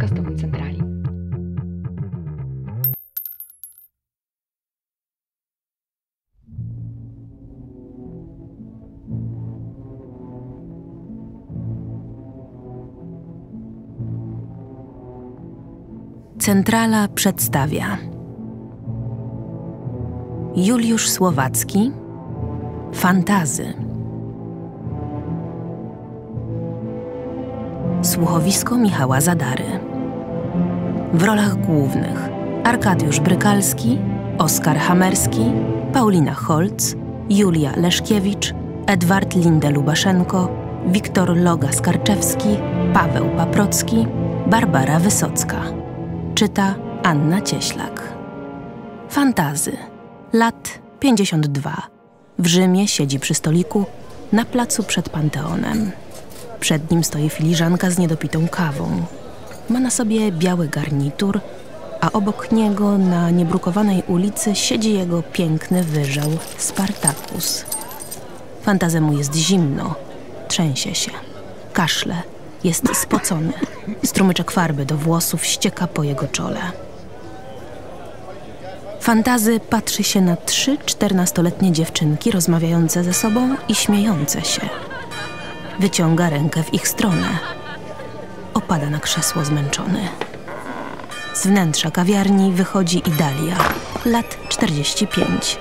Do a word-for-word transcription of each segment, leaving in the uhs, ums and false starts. podcastowej centrali. Centrala przedstawia Juliusz Słowacki, Fantazy. Słuchowisko Michała Zadary. W rolach głównych Arkadiusz Brykalski, Oskar Hamerski, Paulina Holc, Julia Leszkiewicz, Edward Linde Lubaszenko, Wiktor Loga Skarczewski, Paweł Paprocki, Barbara Wysocka. Czyta Anna Cieślak. Fantazy. Lat pięćdziesiąt dwa. W Rzymie siedzi przy stoliku na placu przed Panteonem. Przed nim stoi filiżanka z niedopitą kawą. Ma na sobie biały garnitur, a obok niego na niebrukowanej ulicy siedzi jego piękny wyżał Spartacus. Fantazemu jest zimno, trzęsie się, kaszle, jest spocony. Strumyczek farby do włosów ścieka po jego czole. Fantazy patrzy się na trzy czternastoletnie dziewczynki rozmawiające ze sobą i śmiejące się. Wyciąga rękę w ich stronę. Opada na krzesło zmęczony. Z wnętrza kawiarni wychodzi Idalia, lat czterdzieści pięć.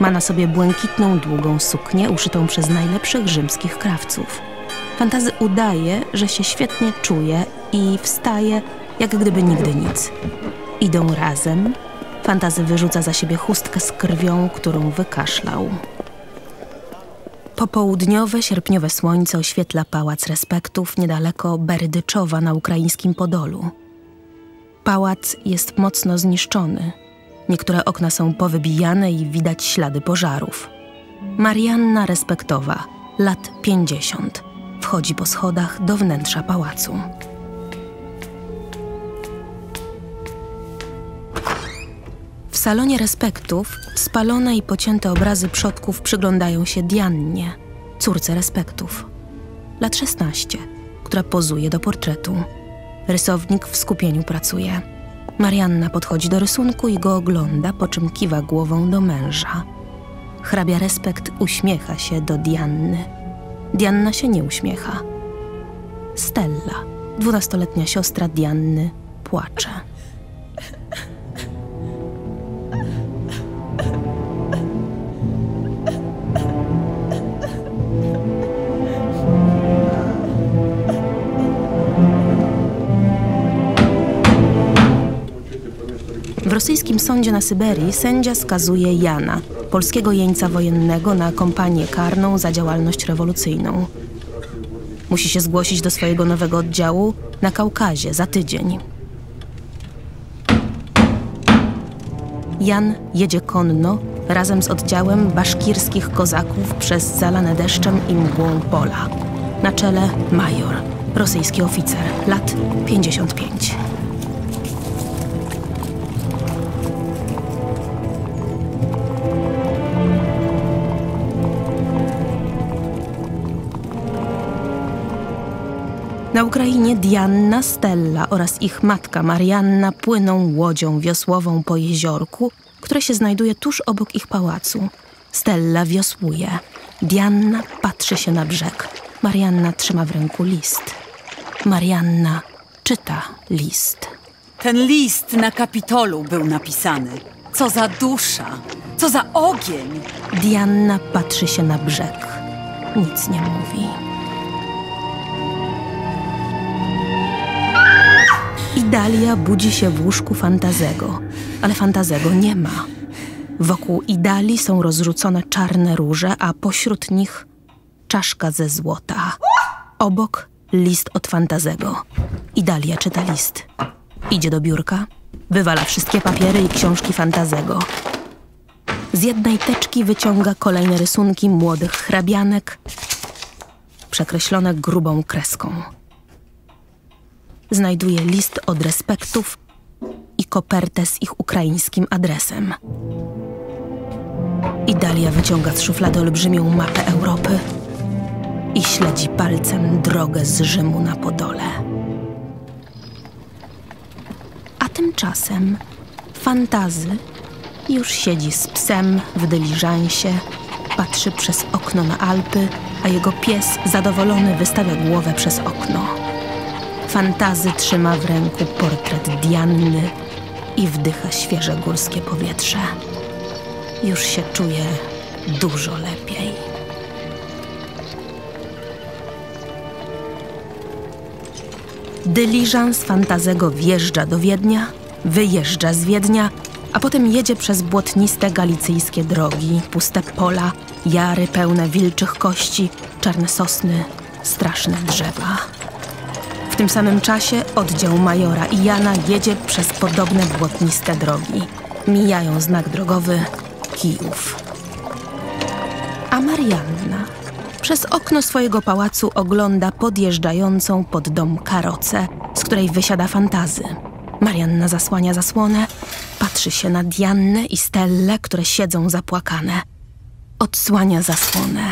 Ma na sobie błękitną, długą suknię uszytą przez najlepszych rzymskich krawców. Fantazy udaje, że się świetnie czuje i wstaje, jak gdyby nigdy nic. Idą razem. Fantazy wyrzuca za siebie chustkę z krwią, którą wykaszlał. Popołudniowe, sierpniowe słońce oświetla Pałac Respektów niedaleko Berdyczowa na ukraińskim Podolu. Pałac jest mocno zniszczony. Niektóre okna są powybijane i widać ślady pożarów. Marianna Respektowa, lat pięćdziesiąt, wchodzi po schodach do wnętrza pałacu. W salonie Respektów spalone i pocięte obrazy przodków przyglądają się Diannie, córce Respektów, lat szesnaście, która pozuje do portretu. Rysownik w skupieniu pracuje. Marianna podchodzi do rysunku i go ogląda, po czym kiwa głową do męża. Hrabia Respekt uśmiecha się do Dianny. Dianna się nie uśmiecha. Stella, dwunastoletnia siostra Dianny, płacze. W rosyjskim sądzie na Syberii sędzia skazuje Jana, polskiego jeńca wojennego, na kompanię karną za działalność rewolucyjną. Musi się zgłosić do swojego nowego oddziału na Kaukazie za tydzień. Jan jedzie konno razem z oddziałem baszkirskich kozaków przez zalane deszczem i mgłą pola. Na czele major, rosyjski oficer, lat pięćdziesiąt pięć. Na Ukrainie Diana, Stella oraz ich matka Marianna płyną łodzią wiosłową po jeziorku, które się znajduje tuż obok ich pałacu. Stella wiosłuje. Diana patrzy się na brzeg. Marianna trzyma w ręku list. Marianna czyta list. Ten list na Kapitolu był napisany. Co za dusza! Co za ogień! Diana patrzy się na brzeg. Nic nie mówi. Idalia budzi się w łóżku Fantazego, ale Fantazego nie ma. Wokół Idali są rozrzucone czarne róże, a pośród nich czaszka ze złota. Obok list od Fantazego. Idalia czyta list. Idzie do biurka, wywala wszystkie papiery i książki Fantazego. Z jednej teczki wyciąga kolejne rysunki młodych hrabianek, przekreślone grubą kreską. Znajduje list od Respektów i kopertę z ich ukraińskim adresem. Idalia wyciąga z szuflady olbrzymią mapę Europy i śledzi palcem drogę z Rzymu na Podole. Tymczasem Fantazy już siedzi z psem w dyliżansie, patrzy przez okno na Alpy, a jego pies zadowolony wystawia głowę przez okno. Fantazy trzyma w ręku portret Dianny i wdycha świeże górskie powietrze. Już się czuje dużo lepiej. Dyliżans Fantazego wjeżdża do Wiednia, wyjeżdża z Wiednia, a potem jedzie przez błotniste galicyjskie drogi, puste pola, jary pełne wilczych kości, czarne sosny, straszne drzewa. W tym samym czasie oddział Majora i Jana jedzie przez podobne błotniste drogi. Mijają znak drogowy Kijów. A Marianna przez okno swojego pałacu ogląda podjeżdżającą pod dom karocę, z której wysiada Fantazy. Marianna zasłania zasłonę, patrzy się na Diannę i Stellę, które siedzą zapłakane. Odsłania zasłonę.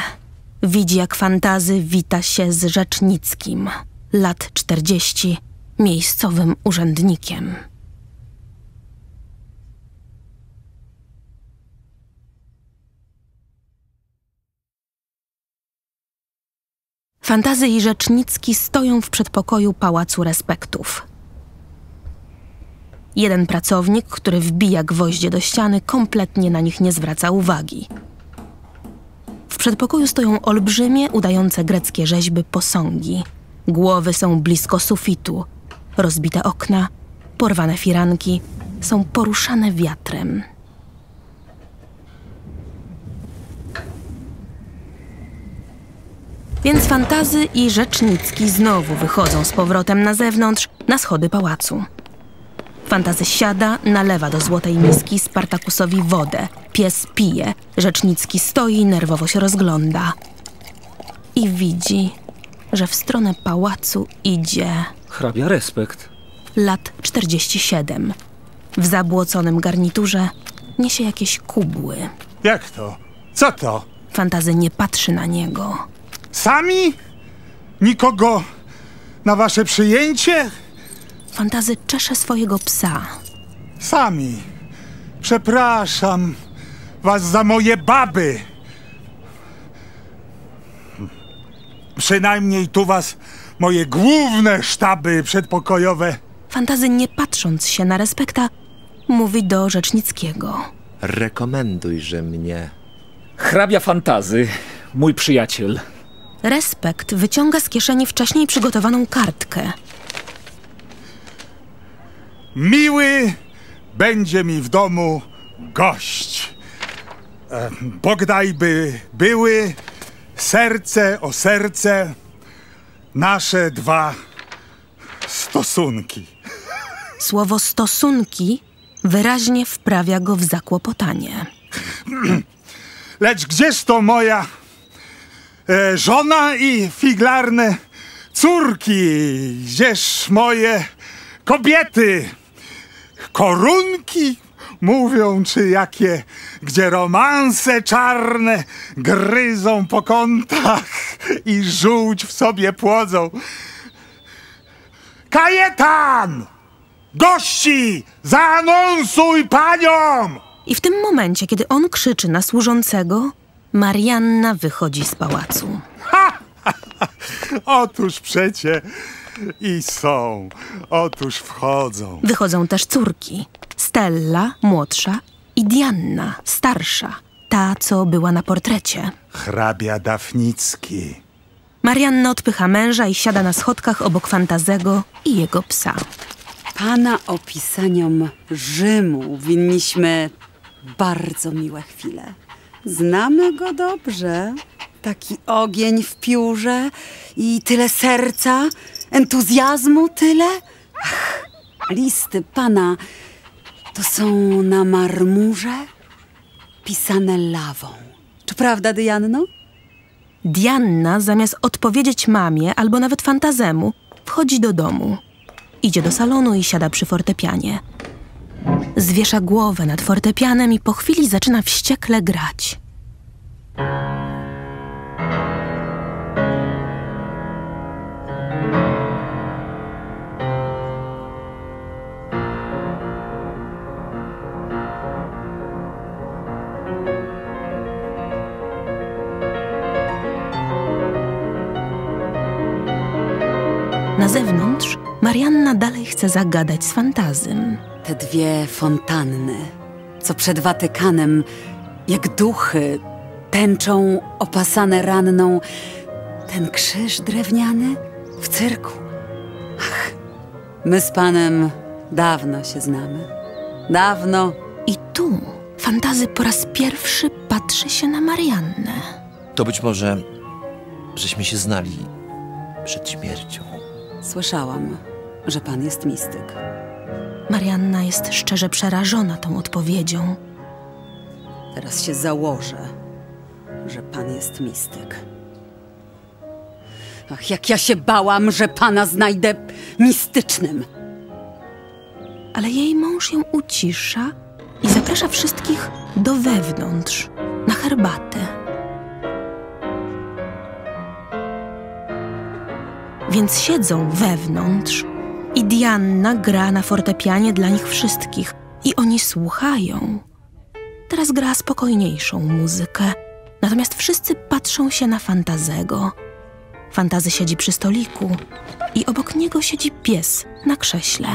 Widzi, jak Fantazy wita się z Rzecznickim, lat czterdzieści, miejscowym urzędnikiem. Fantazy i Rzecznicki stoją w przedpokoju Pałacu Respektów. Jeden pracownik, który wbija gwoździe do ściany, kompletnie na nich nie zwraca uwagi. W przedpokoju stoją olbrzymie, udające greckie rzeźby posągi. Głowy są blisko sufitu. Rozbite okna, porwane firanki są poruszane wiatrem. Więc Fantazy i Rzecznicki znowu wychodzą z powrotem na zewnątrz, na schody pałacu. Fantazy siada, nalewa do złotej miski Spartakusowi wodę. Pies pije. Rzecznicki stoi, nerwowo się rozgląda. I widzi, że w stronę pałacu idzie... hrabia Respekt. Lat czterdzieści siedem. W zabłoconym garniturze niesie jakieś kubły. Jak to? Co to? Fantazy nie patrzy na niego. Sami? Nikogo na wasze przyjęcie? Fantazy czesze swojego psa. Sami. Przepraszam was za moje baby. Przynajmniej tu was moje główne sztaby przedpokojowe. Fantazy, nie patrząc się na Respekta, mówi do Rzecznickiego. Rekomendujże mnie. Hrabia Fantazy, mój przyjaciel. Respekt wyciąga z kieszeni wcześniej przygotowaną kartkę. Miły będzie mi w domu gość. E, Bogdajby były serce o serce nasze dwa stosunki. Słowo stosunki wyraźnie wprawia go w zakłopotanie. Lecz gdzież to moja e, żona i figlarne córki? Gdzież moje kobiety? Korunki mówią, czy jakie, gdzie romanse czarne gryzą po kątach i żółć w sobie płodzą. Kajetan! Gości! Zaanonsuj paniom! I w tym momencie, kiedy on krzyczy na służącego, Marianna wychodzi z pałacu. Ha! ha, ha. Otóż przecie... I są. Otóż wchodzą. Wychodzą też córki. Stella, młodsza, i Dianna, starsza. Ta, co była na portrecie. Hrabia Dafnicki. Marianna odpycha męża i siada na schodkach obok Fantazego i jego psa. Pana opisaniom Rzymu winniśmy bardzo miłe chwile. Znamy go dobrze. Taki ogień w piórze i tyle serca... entuzjazmu tyle? Ach, listy pana to są na marmurze pisane lawą. Czy prawda, Dianno? Dianna, zamiast odpowiedzieć mamie albo nawet Fantazemu, wchodzi do domu. Idzie do salonu i siada przy fortepianie. Zwiesza głowę nad fortepianem i po chwili zaczyna wściekle grać. Na zewnątrz Marianna dalej chce zagadać z Fantazym. Te dwie fontanny, co przed Watykanem, jak duchy, tęczą opasane ranną. Ten krzyż drewniany w cyrku. Ach, my z panem dawno się znamy. Dawno. I tu Fantazy po raz pierwszy patrzy się na Mariannę. To być może, żeśmy się znali przed śmiercią. Słyszałam, że pan jest mistyk. Marianna jest szczerze przerażona tą odpowiedzią. Teraz się założę, że pan jest mistyk. Ach, jak ja się bałam, że pana znajdę mistycznym. Ale jej mąż ją ucisza i zaprasza wszystkich do wewnątrz, na herbatę. Więc siedzą wewnątrz i Diana gra na fortepianie dla nich wszystkich i oni słuchają. Teraz gra spokojniejszą muzykę, natomiast wszyscy patrzą się na Fantazego. Fantazy siedzi przy stoliku i obok niego siedzi pies na krześle.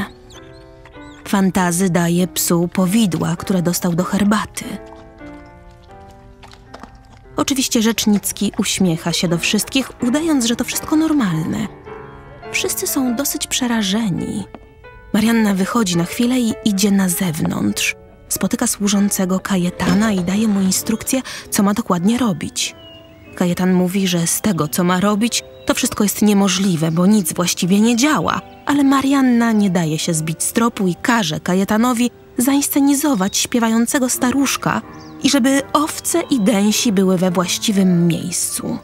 Fantazy daje psu powidła, które dostał do herbaty. Oczywiście Rzecznicki uśmiecha się do wszystkich, udając, że to wszystko normalne. Wszyscy są dosyć przerażeni. Marianna wychodzi na chwilę i idzie na zewnątrz. Spotyka służącego Kajetana i daje mu instrukcję, co ma dokładnie robić. Kajetan mówi, że z tego, co ma robić, to wszystko jest niemożliwe, bo nic właściwie nie działa. Ale Marianna nie daje się zbić z tropu i każe Kajetanowi zainscenizować śpiewającego staruszka i żeby owce i gęsi były we właściwym miejscu.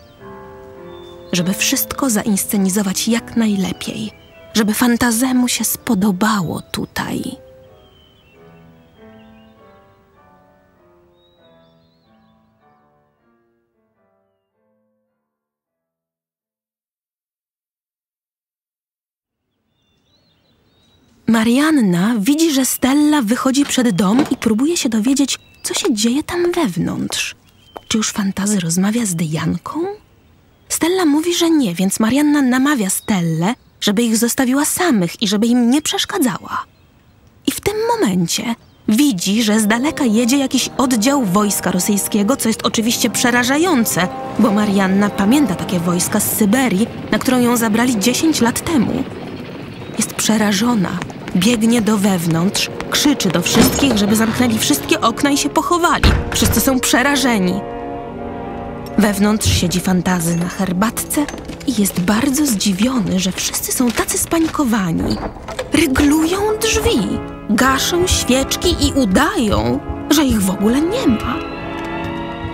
Żeby wszystko zainscenizować jak najlepiej. Żeby Fantazemu się spodobało tutaj. Marianna widzi, że Stella wychodzi przed dom i próbuje się dowiedzieć, co się dzieje tam wewnątrz. Czy już Fantazy rozmawia z Dianką? Stella mówi, że nie, więc Marianna namawia Stellę, żeby ich zostawiła samych i żeby im nie przeszkadzała. I w tym momencie widzi, że z daleka jedzie jakiś oddział wojska rosyjskiego, co jest oczywiście przerażające, bo Marianna pamięta takie wojska z Syberii, na którą ją zabrali dziesięć lat temu. Jest przerażona. Biegnie do wewnątrz, krzyczy do wszystkich, żeby zamknęli wszystkie okna i się pochowali. Wszyscy są przerażeni. Wewnątrz siedzi Fantazy na herbatce i jest bardzo zdziwiony, że wszyscy są tacy spanikowani. Ryglują drzwi, gaszą świeczki i udają, że ich w ogóle nie ma.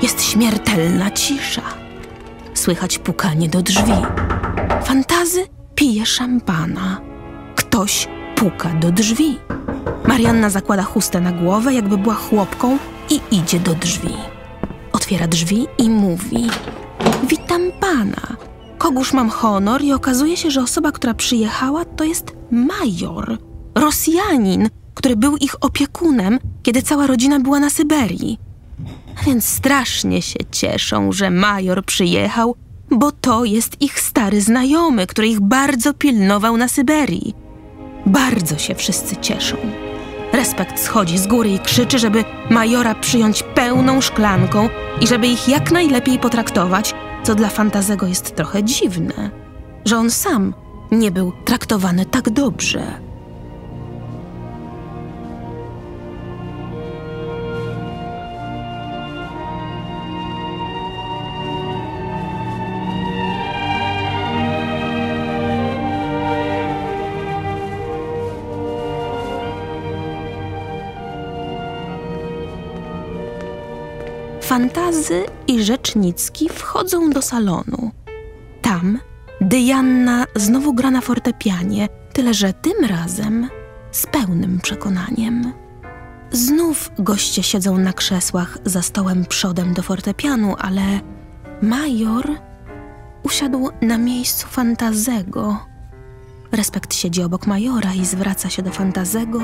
Jest śmiertelna cisza. Słychać pukanie do drzwi. Fantazy pije szampana. Ktoś puka do drzwi. Marianna zakłada chustę na głowę, jakby była chłopką i idzie do drzwi. Otwiera drzwi i mówi: witam pana. Kogóż mam honor? I okazuje się, że osoba, która przyjechała, to jest major. Rosjanin, który był ich opiekunem, kiedy cała rodzina była na Syberii. A więc strasznie się cieszą, że major przyjechał, bo to jest ich stary znajomy, który ich bardzo pilnował na Syberii. Bardzo się wszyscy cieszą. Respekt schodzi z góry i krzyczy, żeby majora przyjąć pełną szklanką i żeby ich jak najlepiej potraktować, co dla Fantazego jest trochę dziwne, że on sam nie był traktowany tak dobrze. Fantazy i Rzecznicki wchodzą do salonu. Tam Diana znowu gra na fortepianie, tyle że tym razem z pełnym przekonaniem. Znów goście siedzą na krzesłach za stołem przodem do fortepianu, ale major usiadł na miejscu Fantazego. Respekt siedzi obok majora i zwraca się do Fantazego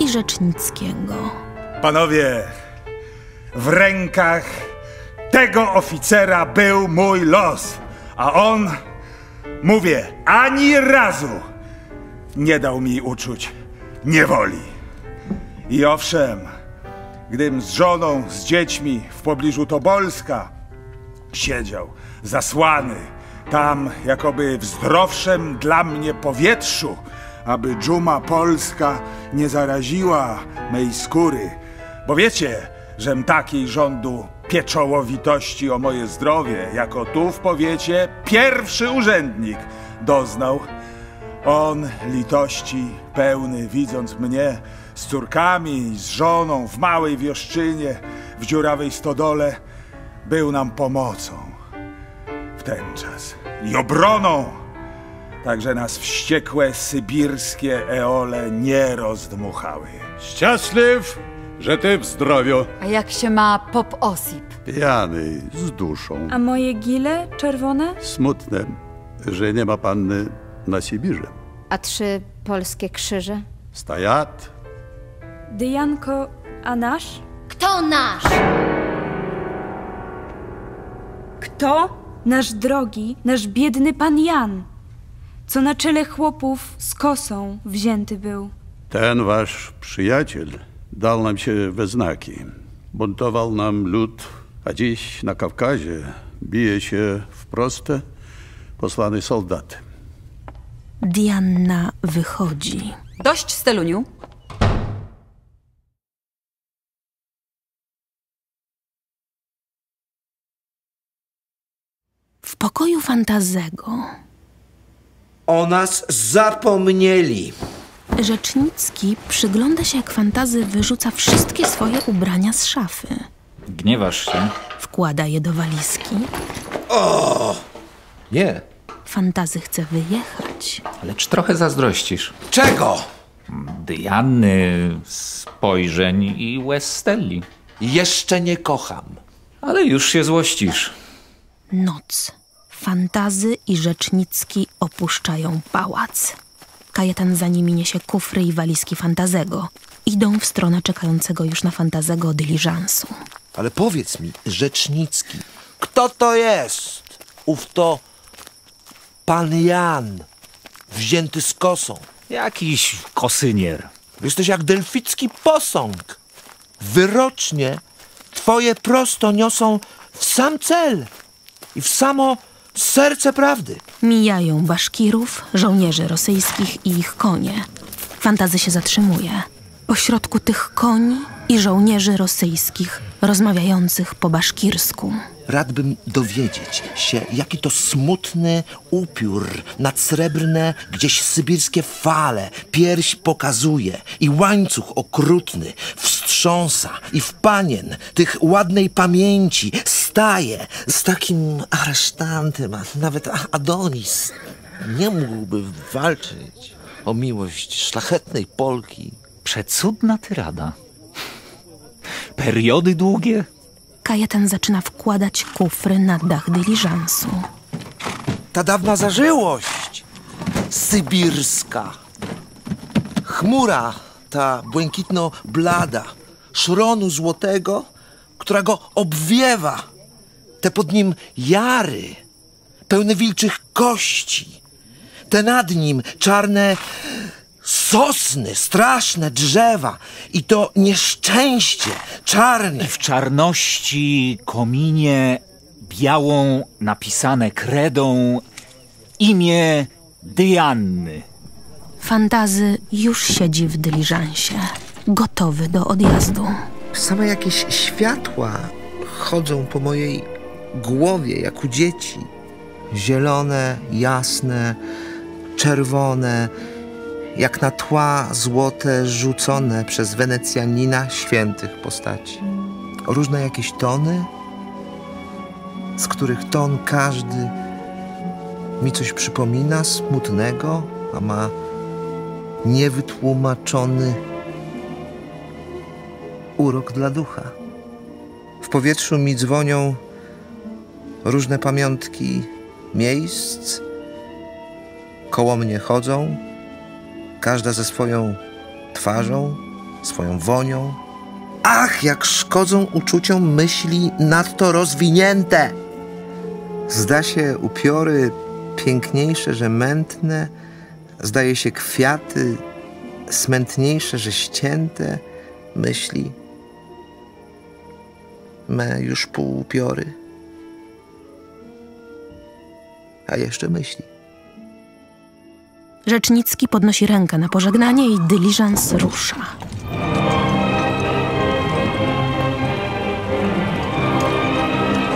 i Rzecznickiego. Panowie! W rękach tego oficera był mój los, a on Mówię, ani razu nie dał mi uczuć niewoli. I owszem, gdym z żoną, z dziećmi w pobliżu Tobolska siedział zasłany, tam jakoby w zdrowszym dla mnie powietrzu, aby dżuma polska nie zaraziła mej skóry, bo wiecie, żem takiej rządu pieczołowitości o moje zdrowie, jako tu w powiecie pierwszy urzędnik doznał. On litości pełny, widząc mnie z córkami i z żoną w małej wioszczynie, w dziurawej stodole, był nam pomocą w ten czas i obroną, także nas wściekłe sybirskie eole nie rozdmuchały. Szczęśliw, że ty w zdrowiu. A jak się ma pop osip? Pijany, z duszą. A moje gile czerwone? Smutne, że nie ma panny na Sibirze. A trzy polskie krzyże? Stajat. Dyjanko, a nasz? Kto nasz? Kto? Nasz drogi, nasz biedny pan Jan, co na czele chłopów z kosą wzięty był. Ten wasz przyjaciel dał nam się we znaki. Buntował nam lud, a dziś na Kaukazie bije się w proste posłany soldaty. Diana wychodzi. Dość, Steluniu. W pokoju Fantazego. O nas zapomnieli. Rzecznicki przygląda się, jak Fantazy wyrzuca wszystkie swoje ubrania z szafy. Gniewasz się? Wkłada je do walizki. O! Nie. Fantazy chce wyjechać. Lecz trochę zazdrościsz. Czego? Diany, spojrzeń i łez Stelli. Jeszcze nie kocham. Ale już się złościsz. Noc. Fantazy i Rzecznicki opuszczają pałac. Kajetan za nimi niesie kufry i walizki Fantazego. Idą w stronę czekającego już na Fantazego dyliżansu. Ale powiedz mi, Rzecznicki, kto to jest? Ów to pan Jan, wzięty z kosą. Jakiś kosynier. Jesteś jak delficki posąg. Wyrocznie twoje prosto niosą w sam cel i w samo serce prawdy. Mijają baszkirów, żołnierzy rosyjskich i ich konie. Fantazy się zatrzymuje. Pośrodku tych koni i żołnierzy rosyjskich, rozmawiających po baszkirsku. Radbym dowiedzieć się, jaki to smutny upiór nad srebrne, gdzieś sybirskie fale pierś pokazuje i łańcuch okrutny wstrząsa i w panien tych ładnej pamięci staje z takim aresztantem, a nawet Adonis nie mógłby walczyć o miłość szlachetnej Polki. Przecudna tyrada. Periody długie. Kajetan zaczyna wkładać kufry na dach dyliżansu. Ta dawna zażyłość sybirska. Chmura ta błękitno-blada, szronu złotego, która go obwiewa. Te pod nim jary, pełne wilczych kości. Te nad nim czarne sosny, straszne drzewa i to nieszczęście czarne. W czarności kominie białą napisane kredą imię Dianny. Fantazy już siedzi w dyliżansie, gotowy do odjazdu. Same jakieś światła chodzą po mojej głowie jak u dzieci. Zielone, jasne, czerwone, jak na tła złote rzucone przez Wenecjanina świętych postaci. Różne jakieś tony, z których ton każdy mi coś przypomina smutnego, a ma niewytłumaczony urok dla ducha. W powietrzu mi dzwonią różne pamiątki miejsc, koło mnie chodzą, każda ze swoją twarzą, swoją wonią. Ach, jak szkodzą uczuciom myśli nadto rozwinięte! Zda się upiory piękniejsze, że mętne, zdaje się kwiaty, smętniejsze, że ścięte, myśli me już pół upiory, a jeszcze myśli. Rzecznicki podnosi rękę na pożegnanie i dyliżans rusza.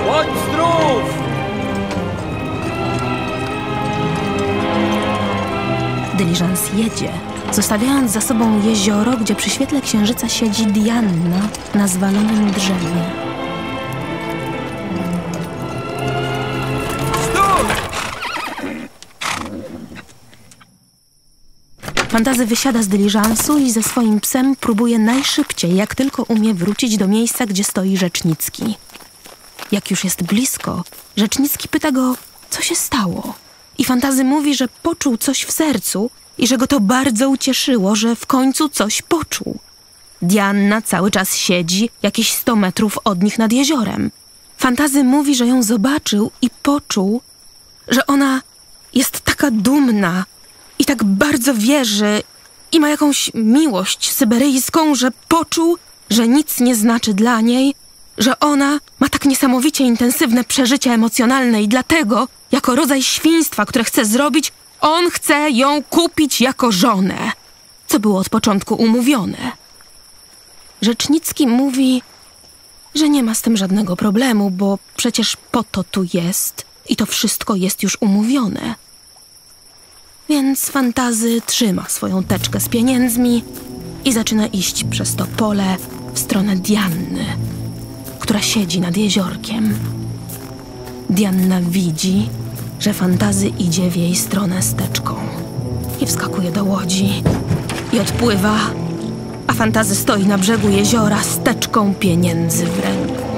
Bądź zdrów! Dyliżans jedzie, zostawiając za sobą jezioro, gdzie przy świetle księżyca siedzi Diana na zwalonym drzewie. Fantazy wysiada z dyliżansu i ze swoim psem próbuje najszybciej, jak tylko umie, wrócić do miejsca, gdzie stoi Rzecznicki. Jak już jest blisko, Rzecznicki pyta go, co się stało. I Fantazy mówi, że poczuł coś w sercu i że go to bardzo ucieszyło, że w końcu coś poczuł. Diana cały czas siedzi jakieś sto metrów od nich nad jeziorem. Fantazy mówi, że ją zobaczył i poczuł, że ona jest taka dumna, i tak bardzo wierzy i ma jakąś miłość syberyjską, że poczuł, że nic nie znaczy dla niej, że ona ma tak niesamowicie intensywne przeżycie emocjonalne i dlatego, jako rodzaj świństwa, które chce zrobić, on chce ją kupić jako żonę, co było od początku umówione. Rzecznicki mówi, że nie ma z tym żadnego problemu, bo przecież po to tu jest i to wszystko jest już umówione. Więc Fantazy trzyma swoją teczkę z pieniędzmi i zaczyna iść przez to pole w stronę Dianny, która siedzi nad jeziorkiem. Diana widzi, że Fantazy idzie w jej stronę z teczką i wskakuje do łodzi i odpływa, a Fantazy stoi na brzegu jeziora z teczką pieniędzy w ręku.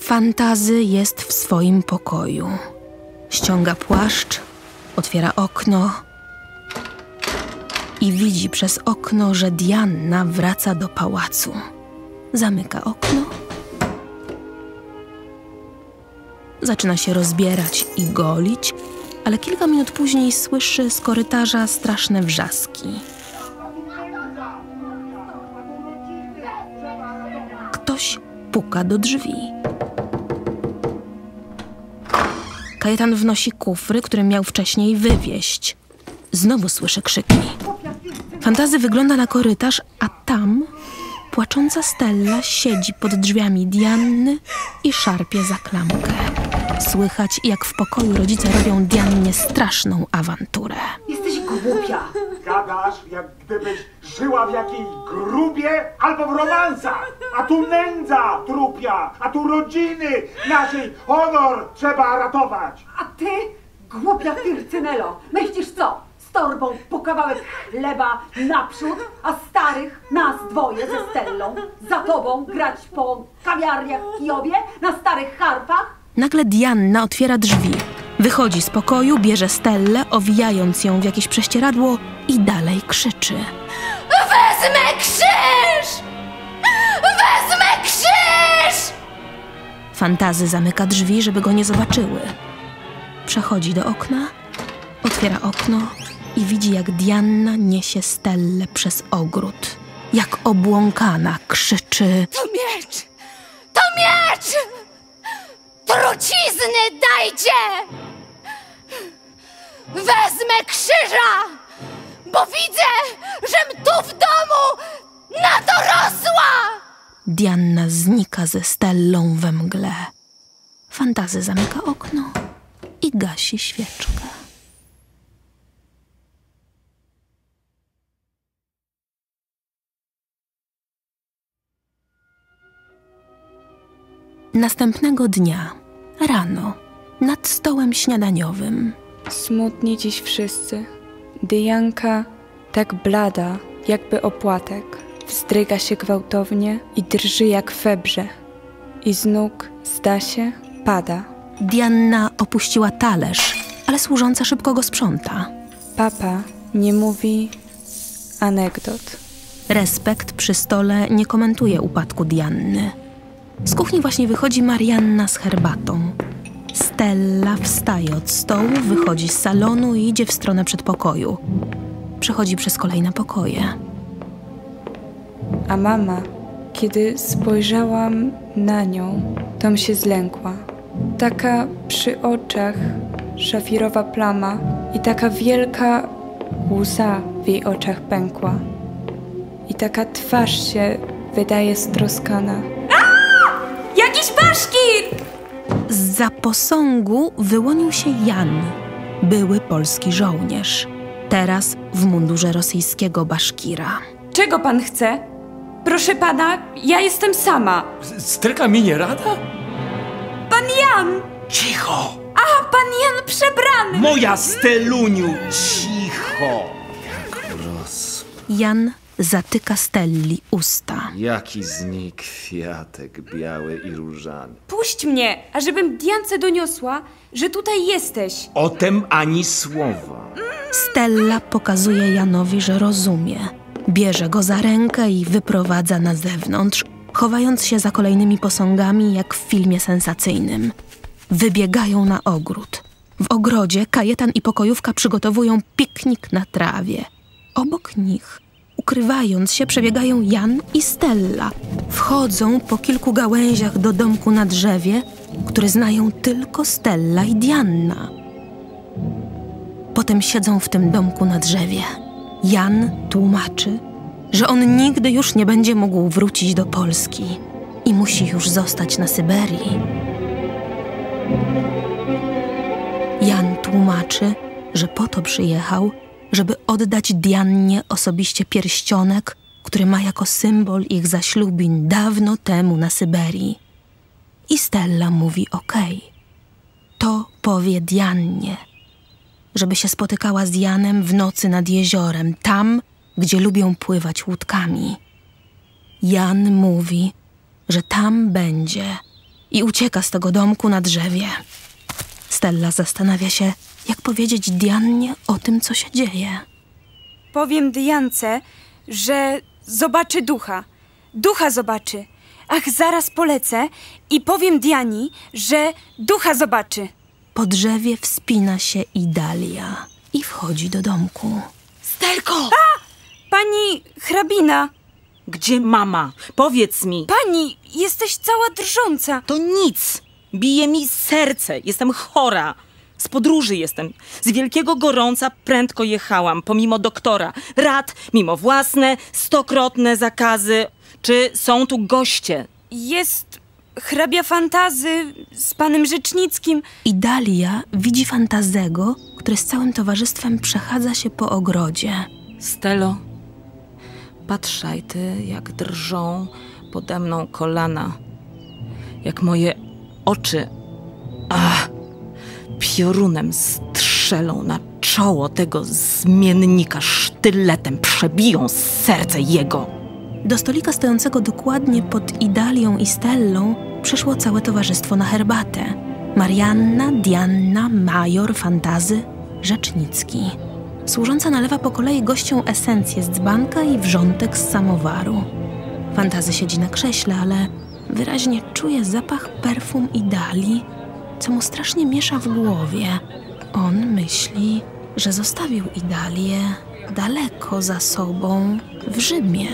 Fantazy jest w swoim pokoju. Ściąga płaszcz, otwiera okno i widzi przez okno, że Diana wraca do pałacu. Zamyka okno. Zaczyna się rozbierać i golić, ale kilka minut później słyszy z korytarza straszne wrzaski. Ktoś puka do drzwi. Kajetan wnosi kufry, które miał wcześniej wywieźć. Znowu słyszy krzyki. Fantazy wygląda na korytarz, a tam płacząca Stella siedzi pod drzwiami Dianny i szarpie za klamkę. Słychać, jak w pokoju rodzice robią Diannie straszną awanturę. Jesteś głupia! Gadasz, jak gdybyś żyła w jakiej grubie albo w romansach! A tu nędza trupia, a tu rodziny naszej honor trzeba ratować! A ty, głupia Fircynelo, myślisz co? Z torbą po kawałek chleba naprzód, a starych nas dwoje ze Stellą za tobą grać po kawiarniach w Kijowie, na starych harpach? Nagle Diana otwiera drzwi. Wychodzi z pokoju, bierze Stellę, owijając ją w jakieś prześcieradło i dalej krzyczy. Wezmę krzyż! Wezmę krzyż! Fantazy zamyka drzwi, żeby go nie zobaczyły. Przechodzi do okna, otwiera okno i widzi, jak Diana niesie Stellę przez ogród. Jak obłąkana krzyczy. To miecz! To miecz! Trucizny dajcie! Wezmę krzyża, bo widzę, żem tu w domu nadorosła! Diana znika ze Stellą we mgle. Fantazy zamyka okno i gasi świeczkę. Następnego dnia, rano, nad stołem śniadaniowym. Smutni dziś wszyscy. Dianka tak blada, jakby opłatek. wzdryga się gwałtownie i drży jak febrze. I z nóg, zda się, pada. Diana opuściła talerz, ale służąca szybko go sprząta. Papa nie mówi anegdot. Respekt przy stole nie komentuje upadku Dianny. Z kuchni właśnie wychodzi Marianna z herbatą. Stella wstaje od stołu, wychodzi z salonu i idzie w stronę przedpokoju. Przechodzi przez kolejne pokoje. A mama, kiedy spojrzałam na nią, tom się zlękła. Taka przy oczach szafirowa plama i taka wielka łza w jej oczach pękła. I taka twarz się wydaje stroskana. Aaa! Jakiś baszkir! Zza posągu wyłonił się Jan, były polski żołnierz. Teraz w mundurze rosyjskiego baszkira. Czego pan chce? Proszę pana, ja jestem sama. Stryka mi nie rada? Pan Jan! Cicho! A, pan Jan przebrany! Moja Steluniu, cicho! Roz... Jan zatyka Stelli usta. Jaki z niej kwiatek biały i różany. Puść mnie, ażebym Diance doniosła, że tutaj jesteś. O tem ani słowa. Stella pokazuje Janowi, że rozumie. Bierze go za rękę i wyprowadza na zewnątrz, chowając się za kolejnymi posągami, jak w filmie sensacyjnym. Wybiegają na ogród. W ogrodzie kajetan i pokojówka przygotowują piknik na trawie. Obok nich, ukrywając się, przebiegają Jan i Stella. Wchodzą po kilku gałęziach do domku na drzewie, który znają tylko Stella i Diana. Potem siedzą w tym domku na drzewie. Jan tłumaczy, że on nigdy już nie będzie mógł wrócić do Polski i musi już zostać na Syberii. Jan tłumaczy, że po to przyjechał, żeby oddać Diannie osobiście pierścionek, który ma jako symbol ich zaślubin dawno temu na Syberii. I Stella mówi okej. To powie Diannie, żeby się spotykała z Janem w nocy nad jeziorem, tam, gdzie lubią pływać łódkami. Jan mówi, że tam będzie i ucieka z tego domku na drzewie. Stella zastanawia się, jak powiedzieć Diannie o tym, co się dzieje. Powiem Diance, że zobaczy ducha. Ducha zobaczy. Ach, zaraz polecę i powiem Diani, że ducha zobaczy. Po drzewie wspina się Idalia i wchodzi do domku. Stelko! A! Pani hrabina! Gdzie mama? Powiedz mi! Pani, jesteś cała drżąca! To nic! Bije mi serce! Jestem chora! Z podróży jestem. Z wielkiego gorąca prędko jechałam, pomimo doktora. Rad, mimo własne, stokrotne zakazy. Czy są tu goście? Jest... hrabia Fantazy z panem Rzecznickim. Idalia widzi Fantazego, który z całym towarzystwem przechadza się po ogrodzie. Stelo, patrzaj ty, jak drżą pode mną kolana, jak moje oczy, ach, piorunem strzelą na czoło tego zmiennika, sztyletem przebiją serce jego. Do stolika stojącego dokładnie pod Idalią i Stellą przyszło całe towarzystwo na herbatę. Marianna, Diana, Major, Fantazy, Rzecznicki. Służąca nalewa po kolei gościom esencję z dzbanka i wrzątek z samowaru. Fantazy siedzi na krześle, ale wyraźnie czuje zapach perfum Idalii, co mu strasznie miesza w głowie. On myśli, że zostawił Idalię daleko za sobą w Rzymie.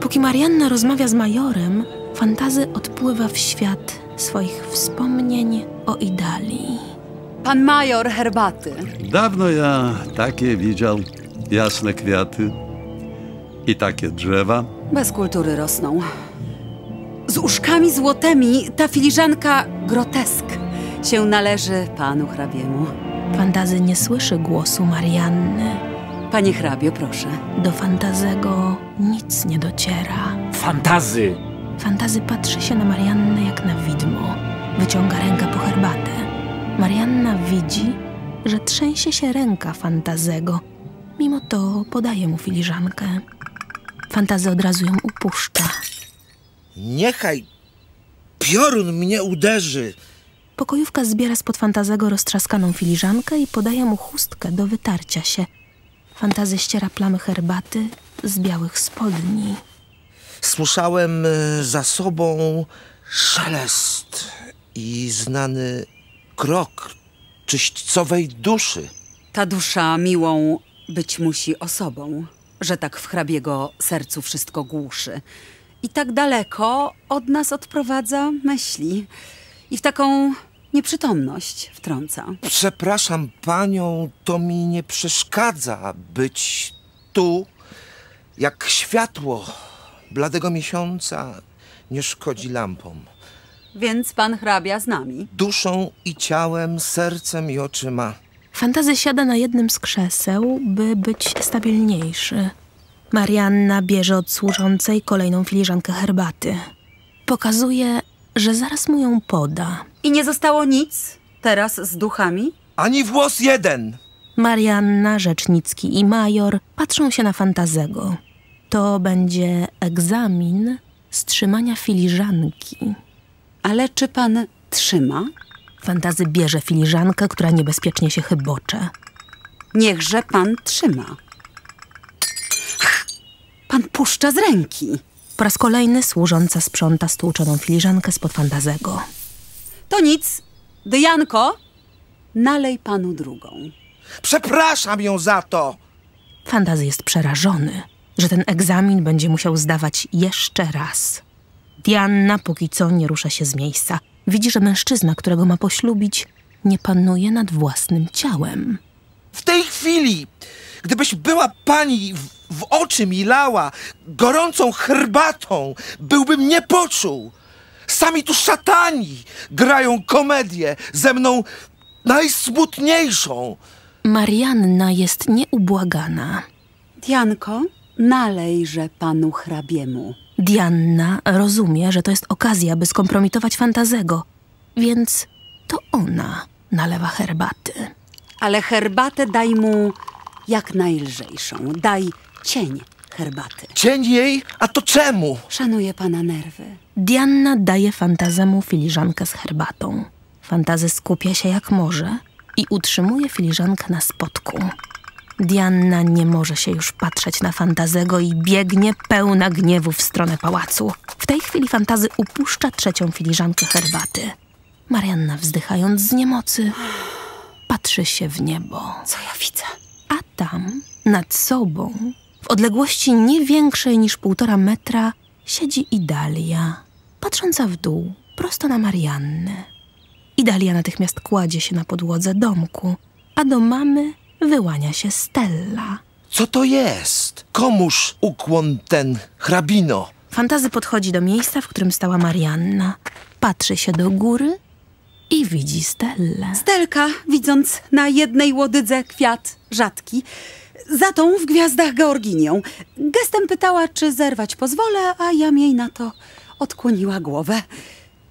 Póki Marianna rozmawia z Majorem, Fantazy odpływa w świat swoich wspomnień o Idalii. Pan Major herbaty. Dawno ja takie widział. Jasne kwiaty i takie drzewa. Bez kultury rosną. Z uszkami złotymi ta filiżanka grotesk się należy panu hrabiemu. Fantazy nie słyszy głosu Marianny. Panie hrabio, proszę. Do Fantazego nic nie dociera. Fantazy! Fantazy patrzy się na Mariannę jak na widmo. Wyciąga rękę po herbatę. Marianna widzi, że trzęsie się ręka Fantazego. Mimo to podaje mu filiżankę. Fantazja od razu ją upuszcza. Niechaj piorun mnie uderzy! Pokojówka zbiera spod Fantazego roztrzaskaną filiżankę i podaje mu chustkę do wytarcia się. Fantazja ściera plamy herbaty z białych spodni. Słyszałem za sobą szelest i znany krok czyśćcowej duszy. Ta dusza miłą być musi osobą, że tak w hrabiego sercu wszystko głuszy. I tak daleko od nas odprowadza myśli. I w taką nieprzytomność wtrąca. Przepraszam panią, to mi nie przeszkadza być tu, jak światło bladego miesiąca nie szkodzi lampom. Więc pan hrabia z nami. Duszą i ciałem, sercem i oczyma. Fantazja siada na jednym z krzeseł, by być stabilniejszy. Marianna bierze od służącej kolejną filiżankę herbaty. Pokazuje, że zaraz mu ją poda. I nie zostało nic teraz z duchami? Ani włos jeden! Marianna, Rzecznicki i major patrzą się na Fantazego. To będzie egzamin z trzymania filiżanki. Ale czy pan trzyma? Fantazy bierze filiżankę, która niebezpiecznie się chybocze. Niechże pan trzyma. Pan puszcza z ręki. Po raz kolejny służąca sprząta stłuczoną filiżankę spod Fantazego. To nic. Dyjanko, nalej panu drugą. Przepraszam ją za to! Fantazy jest przerażony, że ten egzamin będzie musiał zdawać jeszcze raz. Diana póki co nie rusza się z miejsca. Widzi, że mężczyzna, którego ma poślubić, nie panuje nad własnym ciałem. W tej chwili, gdybyś była pani w, w oczy mi lała gorącą herbatą, byłbym nie poczuł. Sami tu szatani grają komedię ze mną najsmutniejszą. Marianna jest nieubłagana. Dianko, nalejże panu hrabiemu. Diana rozumie, że to jest okazja, by skompromitować Fantazego, więc to ona nalewa herbaty. Ale herbatę daj mu jak najlżejszą. Daj cień herbaty. Cień jej? A to czemu? Szanuję pana nerwy. Diana daje Fantazemu filiżankę z herbatą. Fantazy skupia się jak może i utrzymuje filiżankę na spotku. Diana nie może się już patrzeć na Fantazego i biegnie pełna gniewu w stronę pałacu. W tej chwili Fantazy upuszcza trzecią filiżankę herbaty. Marianna, wzdychając z niemocy, patrzy się w niebo. Co ja widzę? A tam, nad sobą, w odległości nie większej niż półtora metra, siedzi Idalia, patrząca w dół, prosto na Mariannę. Idalia natychmiast kładzie się na podłodze domku, a do mamy wyłania się Stella. Co to jest? Komuż ukłon ten hrabino? Fantazy podchodzi do miejsca, w którym stała Marianna. Patrzy się do góry i widzi Stellę. Stelka, widząc na jednej łodydze kwiat rzadki, za tą w gwiazdach georginią, gestem pytała, czy zerwać pozwolę, a ja jej na to odkłoniła głowę.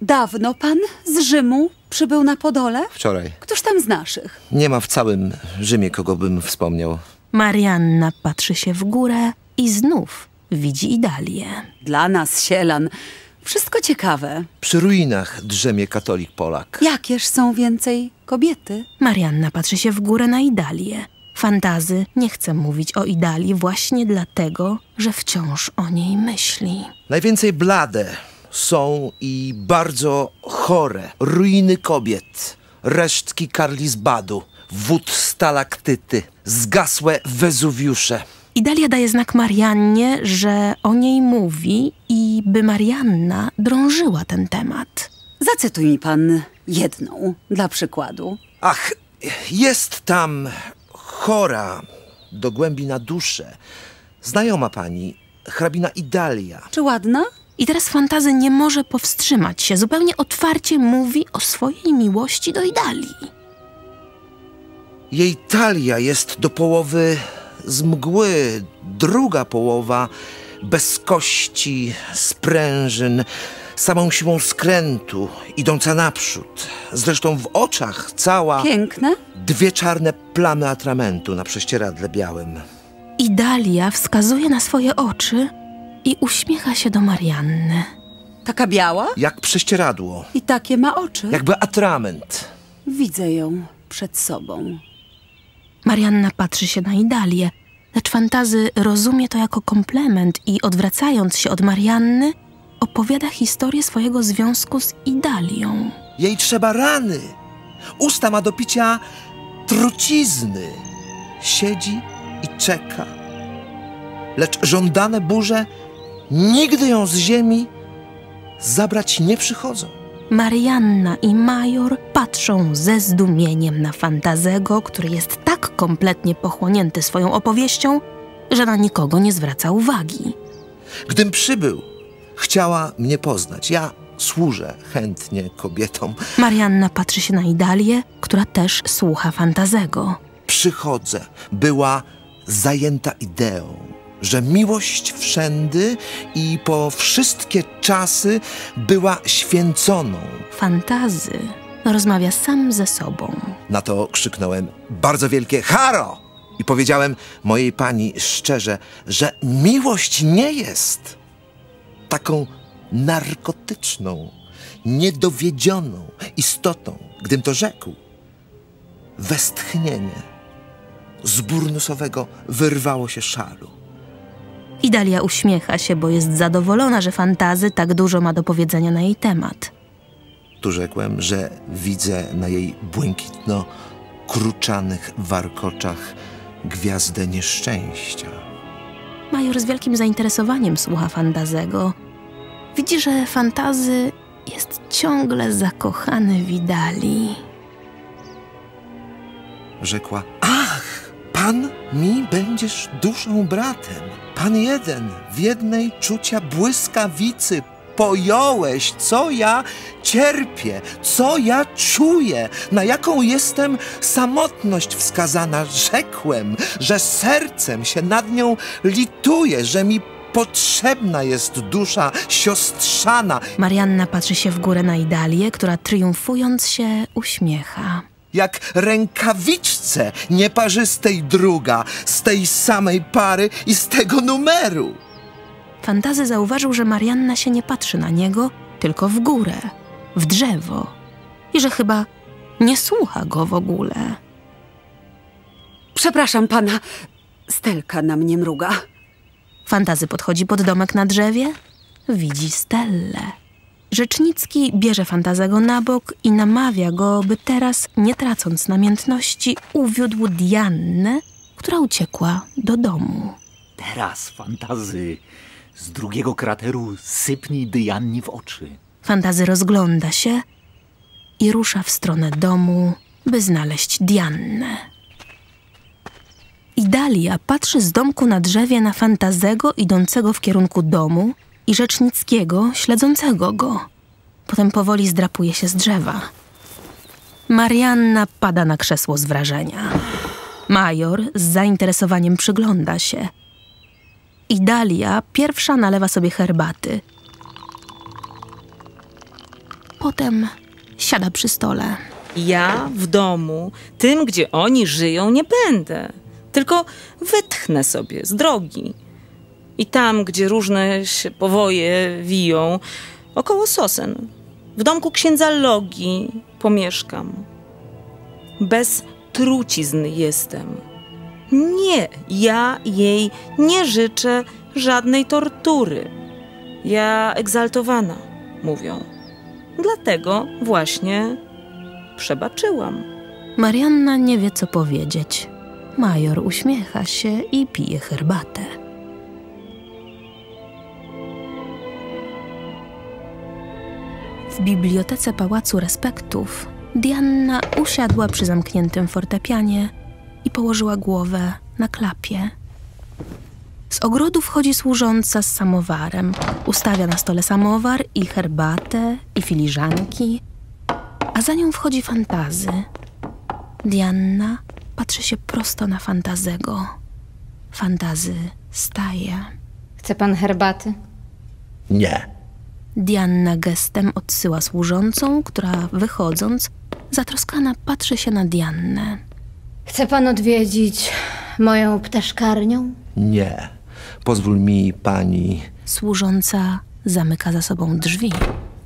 Dawno pan z Rzymu przybył na Podole? Wczoraj. Któż tam z naszych? Nie ma w całym Rzymie, kogo bym wspomniał. Marianna patrzy się w górę i znów widzi Idalię. Dla nas, sielan, wszystko ciekawe. Przy ruinach drzemie katolik Polak. Jakież są więcej kobiety? Marianna patrzy się w górę na Idalię. Fantazy nie chce mówić o Idalii właśnie dlatego, że wciąż o niej myśli. Najwięcej blade są i bardzo chore ruiny kobiet, resztki Karlsbadu, wód stalaktyty, zgasłe Wezuwiusze. Idalia daje znak Mariannie, że o niej mówi i by Marianna drążyła ten temat. Zacytuj mi pan jedną dla przykładu. Ach, jest tam chora do głębi na duszę. Znajoma pani, hrabina Idalia. Czy ładna? I teraz Fantazy nie może powstrzymać się. Zupełnie otwarcie mówi o swojej miłości do Idalii. Jej talia jest do połowy z mgły, druga połowa bez kości, sprężyn, samą siłą skrętu, idąca naprzód. Zresztą w oczach cała... Piękna? Dwie czarne plamy atramentu na prześcieradle białym. Idalia wskazuje na swoje oczy i uśmiecha się do Marianny. Taka biała? Jak prześcieradło. I takie ma oczy? Jakby atrament. Widzę ją przed sobą. Marianna patrzy się na Idalię, lecz Fantazy rozumie to jako komplement i odwracając się od Marianny, opowiada historię swojego związku z Idalią. Jej trzeba rany. Usta ma do picia trucizny. Siedzi i czeka. Lecz żądane burze nigdy ją z ziemi zabrać nie przychodzą. Marianna i Major patrzą ze zdumieniem na Fantazego, który jest tak kompletnie pochłonięty swoją opowieścią, że na nikogo nie zwraca uwagi. Gdym przybył, chciała mnie poznać. Ja służę chętnie kobietom. Marianna patrzy się na Idalię, która też słucha Fantazego. Przychodzę. Była zajęta ideą, że miłość wszędy i po wszystkie czasy była święconą. Fantazy rozmawia sam ze sobą. Na to krzyknąłem bardzo wielkie haro! I powiedziałem mojej pani szczerze, że miłość nie jest taką narkotyczną, niedowiedzioną istotą. Gdym to rzekł, westchnienie z burnusowego wyrwało się szalu. Idalia uśmiecha się, bo jest zadowolona, że Fantazy tak dużo ma do powiedzenia na jej temat. Tu rzekłem, że widzę na jej błękitno-kruczanych warkoczach gwiazdę nieszczęścia. Major z wielkim zainteresowaniem słucha Fantazego. Widzi, że Fantazy jest ciągle zakochany w Idalii. Rzekła, ach, pan mi będziesz duszą bratem. Pan jeden w jednej czucia błyskawicy. Pojąłeś, co ja cierpię, co ja czuję, na jaką jestem samotność wskazana. Rzekłem, że sercem się nad nią lituję, że mi potrzebna jest dusza siostrzana. Marianna patrzy się w górę na Idalię, która triumfując się uśmiecha. Jak rękawiczce nieparzystej druga, z tej samej pary i z tego numeru. Fantazy zauważył, że Marianna się nie patrzy na niego, tylko w górę, w drzewo. I że chyba nie słucha go w ogóle. Przepraszam pana, Stelka na mnie mruga. Fantazy podchodzi pod domek na drzewie, widzi Stellę. Rzecznicki bierze Fantazego na bok i namawia go, by teraz, nie tracąc namiętności, uwiódł Diannę, która uciekła do domu. Teraz, Fantazy, z drugiego krateru sypnij Diannie w oczy. Fantazy rozgląda się i rusza w stronę domu, by znaleźć Diannę. Idalia patrzy z domku na drzewie na Fantazego idącego w kierunku domu i Rzecznickiego, śledzącego go. Potem powoli zdrapuje się z drzewa. Marianna pada na krzesło z wrażenia. Major z zainteresowaniem przygląda się. Idalia pierwsza nalewa sobie herbaty. Potem siada przy stole. Ja w domu, tym gdzie oni żyją, nie będę. Tylko wytchnę sobie z drogi. I tam, gdzie różne się powoje wiją, około sosen, w domku księdza Logi pomieszkam. Bez trucizn jestem. Nie, ja jej nie życzę żadnej tortury. Ja egzaltowana, mówią. Dlatego właśnie przebaczyłam. Marianna nie wie, co powiedzieć. Major uśmiecha się i pije herbatę. W bibliotece Pałacu Respektów Diana usiadła przy zamkniętym fortepianie i położyła głowę na klapie. Z ogrodu wchodzi służąca z samowarem. Ustawia na stole samowar i herbatę, i filiżanki, a za nią wchodzi Fantazy. Diana patrzy się prosto na Fantazego. Fantazy staje. Chce pan herbaty? Nie. Diana gestem odsyła służącą, która wychodząc, zatroskana patrzy się na Diannę. Chce pan odwiedzić moją ptaszkarnią? Nie. Pozwól mi pani Służąca zamyka za sobą drzwi.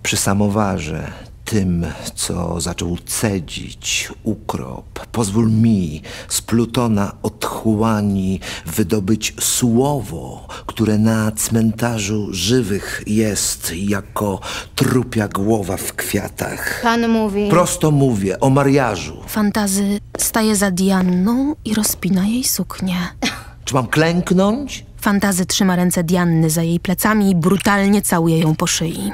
Przy samowarze, tym, co zaczął cedzić ukrop, pozwól mi z Plutona otchłani wydobyć słowo, które na cmentarzu żywych jest jako trupia głowa w kwiatach. Pan mówi... Prosto mówię o mariażu. Fantazy staje za Dianną i rozpina jej suknię. Czy mam klęknąć? Fantazy trzyma ręce Dianny za jej plecami i brutalnie całuje ją po szyi.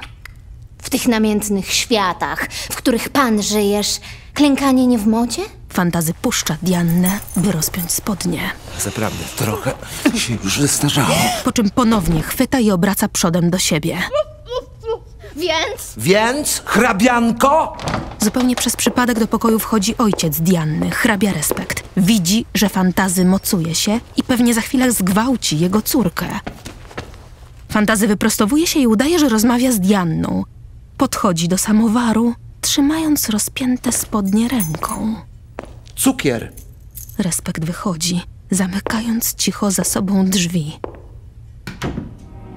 W tych namiętnych światach, w których pan żyjesz, klękanie nie w modzie? Fantazy puszcza Diannę, by rozpiąć spodnie. Zaprawdę, trochę się już wystarzało. Po czym ponownie chwyta i obraca przodem do siebie. Więc? Więc, hrabianko? Zupełnie przez przypadek do pokoju wchodzi ojciec Dianny, hrabia Respekt. Widzi, że Fantazy mocuje się i pewnie za chwilę zgwałci jego córkę. Fantazy wyprostowuje się i udaje, że rozmawia z Dianną. Podchodzi do samowaru, trzymając rozpięte spodnie ręką. Cukier! Respekt wychodzi, zamykając cicho za sobą drzwi.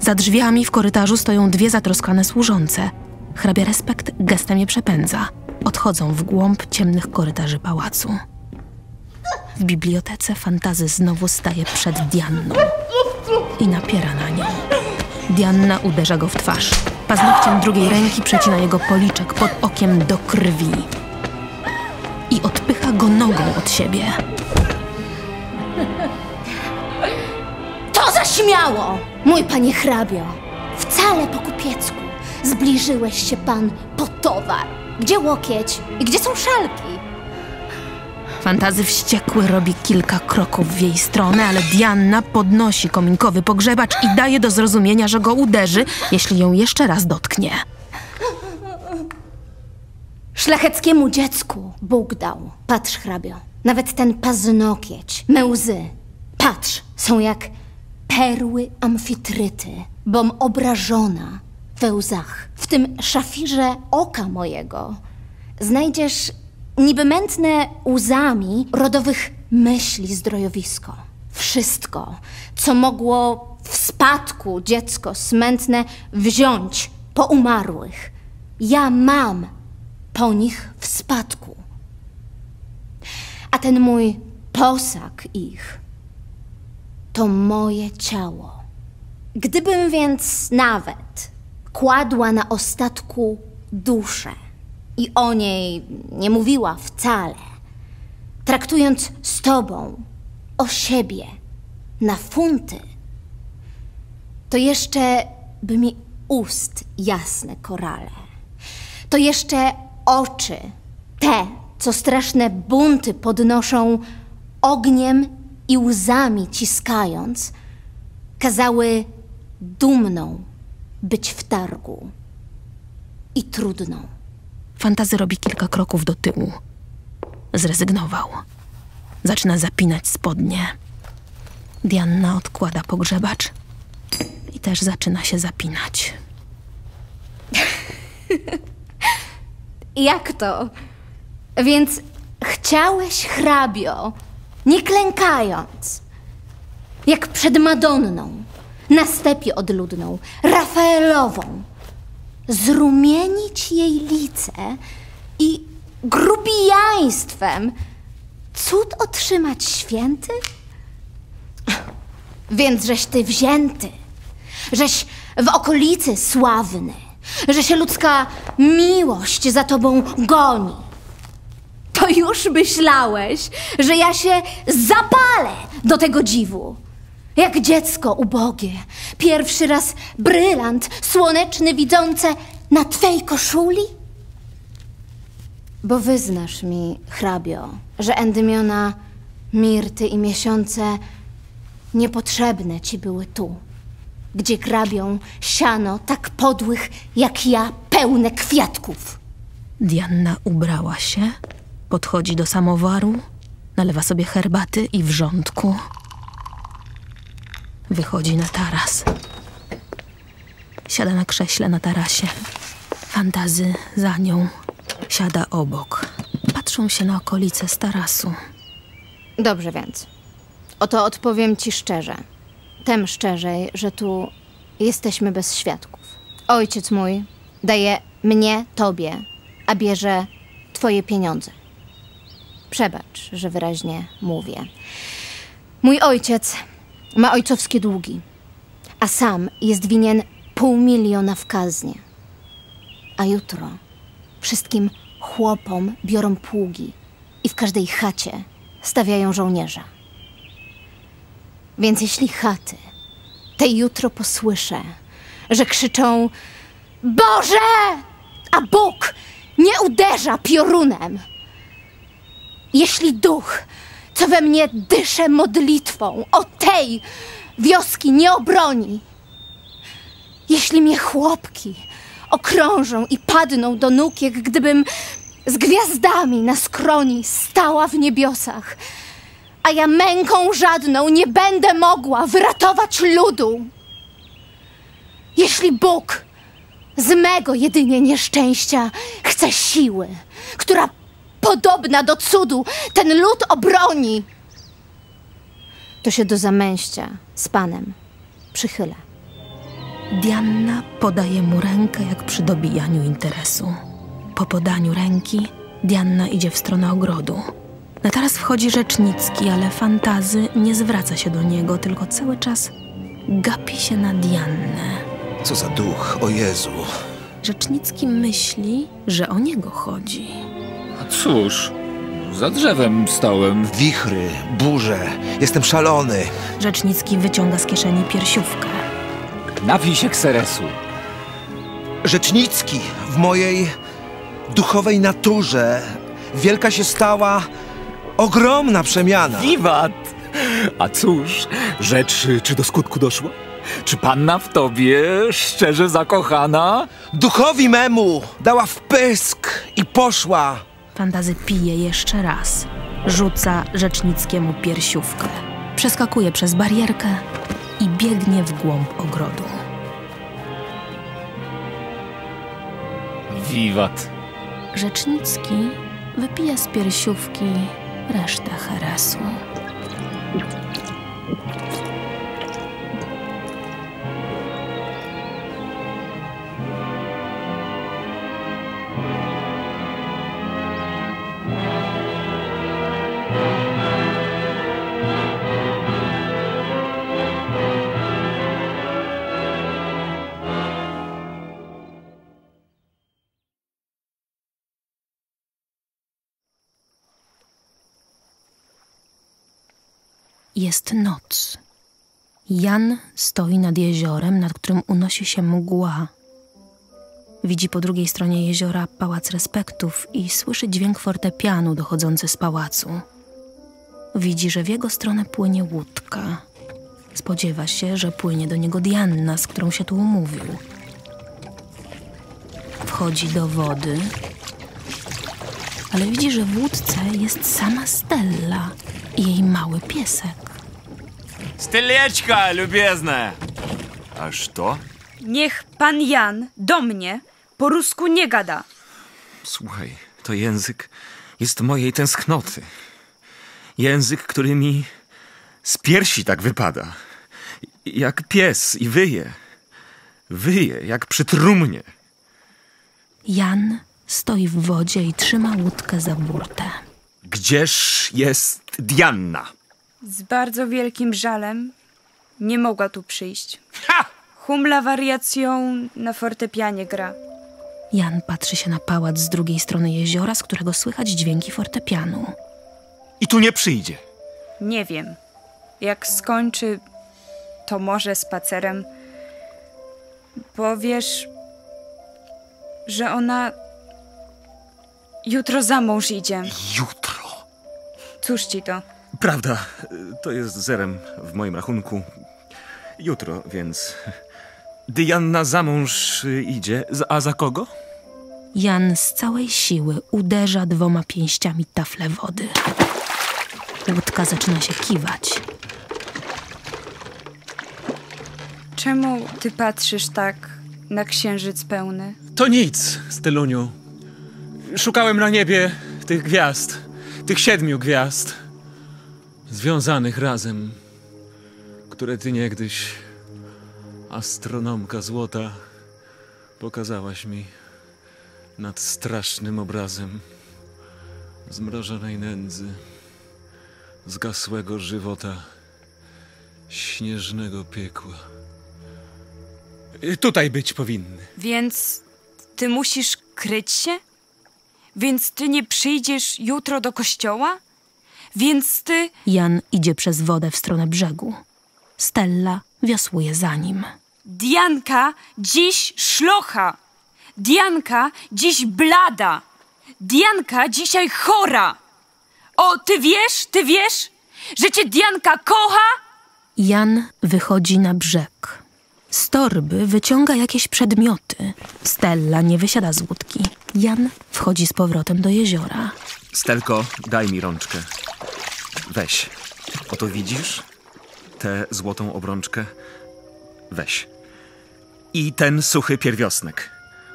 Za drzwiami w korytarzu stoją dwie zatroskane służące. Hrabia Respekt gestem je przepędza. Odchodzą w głąb ciemnych korytarzy pałacu. W bibliotece Fantazy znowu staje przed Dianną i napiera na nią. Dianna uderza go w twarz. Paznokciem drugiej ręki przecina jego policzek pod okiem do krwi i odpycha go nogą od siebie. To za śmiało! Mój panie hrabio, wcale po kupiecku zbliżyłeś się pan po towar. Gdzie łokieć i gdzie są szalki? Fantazy wściekły robi kilka kroków w jej stronę, ale Dianna podnosi kominkowy pogrzebacz i daje do zrozumienia, że go uderzy, jeśli ją jeszcze raz dotknie. Szlacheckiemu dziecku Bóg dał. Patrz, hrabio, nawet ten paznokieć, me łzy. Patrz, są jak perły amfitryty, bom obrażona we łzach. W tym szafirze oka mojego znajdziesz... niby mętne łzami rodowych myśli zdrojowisko. Wszystko, co mogło w spadku dziecko smętne wziąć po umarłych. Ja mam po nich w spadku. A ten mój posag ich to moje ciało. Gdybym więc nawet kładła na ostatku duszę, i o niej nie mówiła wcale, traktując z tobą o siebie na funty, to jeszcze by mi ust jasne korale, to jeszcze oczy te, co straszne bunty podnoszą, ogniem i łzami ciskając, kazały dumną być w targu i trudną. Fantazy robi kilka kroków do tyłu. Zrezygnował. Zaczyna zapinać spodnie. Dianna odkłada pogrzebacz i też zaczyna się zapinać. Jak to? Więc chciałeś, hrabio, nie klękając, jak przed Madonną, na stepie odludną, Rafaelową, zrumienić jej lice i grubijaństwem cud otrzymać święty? Więc żeś ty wzięty, żeś w okolicy sławny, że się ludzka miłość za tobą goni. To już myślałeś, że ja się zapalę do tego dziwu. Jak dziecko ubogie, pierwszy raz brylant słoneczny widzące na twej koszuli? Bo wyznasz mi, hrabio, że endymiona, mirty i miesiące niepotrzebne ci były tu, gdzie grabią siano tak podłych, jak ja, pełne kwiatków. Dianna ubrała się, podchodzi do samowaru, nalewa sobie herbaty i wrzątku. Wychodzi na taras. Siada na krześle na tarasie. Fantazy za nią. Siada obok. Patrzą się na okolice z tarasu. Dobrze więc. Oto odpowiem ci szczerze. Tem szczerzej, że tu jesteśmy bez świadków. Ojciec mój daje mnie tobie, a bierze twoje pieniądze. Przebacz, że wyraźnie mówię. Mój ojciec ma ojcowskie długi, a sam jest winien pół miliona w kaznie. A jutro wszystkim chłopom biorą pługi i w każdej chacie stawiają żołnierza. Więc jeśli chaty te jutro posłyszę, że krzyczą Boże, a Bóg nie uderza piorunem. Jeśli duch, co we mnie dysze modlitwą, o tej wioski nie obroni. Jeśli mnie chłopki okrążą i padną do nóg, jak gdybym z gwiazdami na skroni stała w niebiosach, a ja męką żadną nie będę mogła wyratować ludu. Jeśli Bóg z mego jedynie nieszczęścia chce siły, która podobna do cudu ten lud obroni, to się do zamęścia z Panem przychyla. Diana podaje mu rękę jak przy dobijaniu interesu. Po podaniu ręki Diana idzie w stronę ogrodu. Na taras wchodzi Rzecznicki, ale Fantazy nie zwraca się do niego, tylko cały czas gapi się na Diannę. Co za duch, o Jezu! Rzecznicki myśli, że o niego chodzi. Cóż, za drzewem stałem. Wichry, burze, jestem szalony. Rzecznicki wyciąga z kieszeni piersiówkę. Napij się kseresu. Rzecznicki, w mojej duchowej naturze wielka się stała ogromna przemiana. Wiwat! A cóż, rzecz czy do skutku doszła? Czy panna w tobie szczerze zakochana? Duchowi memu dała wpysk i poszła. Fantazy pije jeszcze raz. Rzuca Rzecznickiemu piersiówkę. Przeskakuje przez barierkę i biegnie w głąb ogrodu. Wiwat. Rzecznicki wypija z piersiówki resztę heresu. Jest noc. Jan stoi nad jeziorem, nad którym unosi się mgła. Widzi po drugiej stronie jeziora Pałac Respektów i słyszy dźwięk fortepianu dochodzący z pałacu. Widzi, że w jego stronę płynie łódka. Spodziewa się, że płynie do niego Diana, z którą się tu umówił. Wchodzi do wody, ale widzi, że w łódce jest sama Stella i jej mały piesek. Steleczka, любезная! A co? Niech pan Jan do mnie po rusku nie gada. Słuchaj, to język jest mojej tęsknoty. Język, który mi z piersi tak wypada. Jak pies i wyje. Wyje, jak przy trumnie. Jan stoi w wodzie i trzyma łódkę za burtę. Gdzież jest Diana? Z bardzo wielkim żalem nie mogła tu przyjść. Ha! Humla wariacją na fortepianie gra. Jan patrzy się na pałac z drugiej strony jeziora, z którego słychać dźwięki fortepianu. I tu nie przyjdzie? Nie wiem. Jak skończy, to może spacerem. Powiesz, że ona jutro za mąż idzie. Jutro? Cóż ci to? Prawda, to jest zerem w moim rachunku. Jutro, więc... Diana za mąż idzie, a za kogo? Jan z całej siły uderza dwoma pięściami taflę wody. Łódka zaczyna się kiwać. Czemu ty patrzysz tak na księżyc pełny? To nic, Steluniu. Szukałem na niebie tych gwiazd. Tych siedmiu gwiazd, związanych razem, które ty niegdyś astronomka złota, pokazałaś mi nad strasznym obrazem zmrożonej nędzy, zgasłego żywota, śnieżnego piekła. Tutaj być powinny. Więc ty musisz kryć się? Więc ty nie przyjdziesz jutro do kościoła? Więc ty... Jan idzie przez wodę w stronę brzegu. Stella wiosłuje za nim. Dianka dziś szlocha! Dianka dziś blada! Dianka dzisiaj chora! O, ty wiesz, ty wiesz, że cię Dianka kocha? Jan wychodzi na brzeg. Z torby wyciąga jakieś przedmioty. Stella nie wysiada z łódki. Jan wchodzi z powrotem do jeziora. Stelko, daj mi rączkę. Weź. Oto widzisz? Tę złotą obrączkę. Weź. I ten suchy pierwiosnek,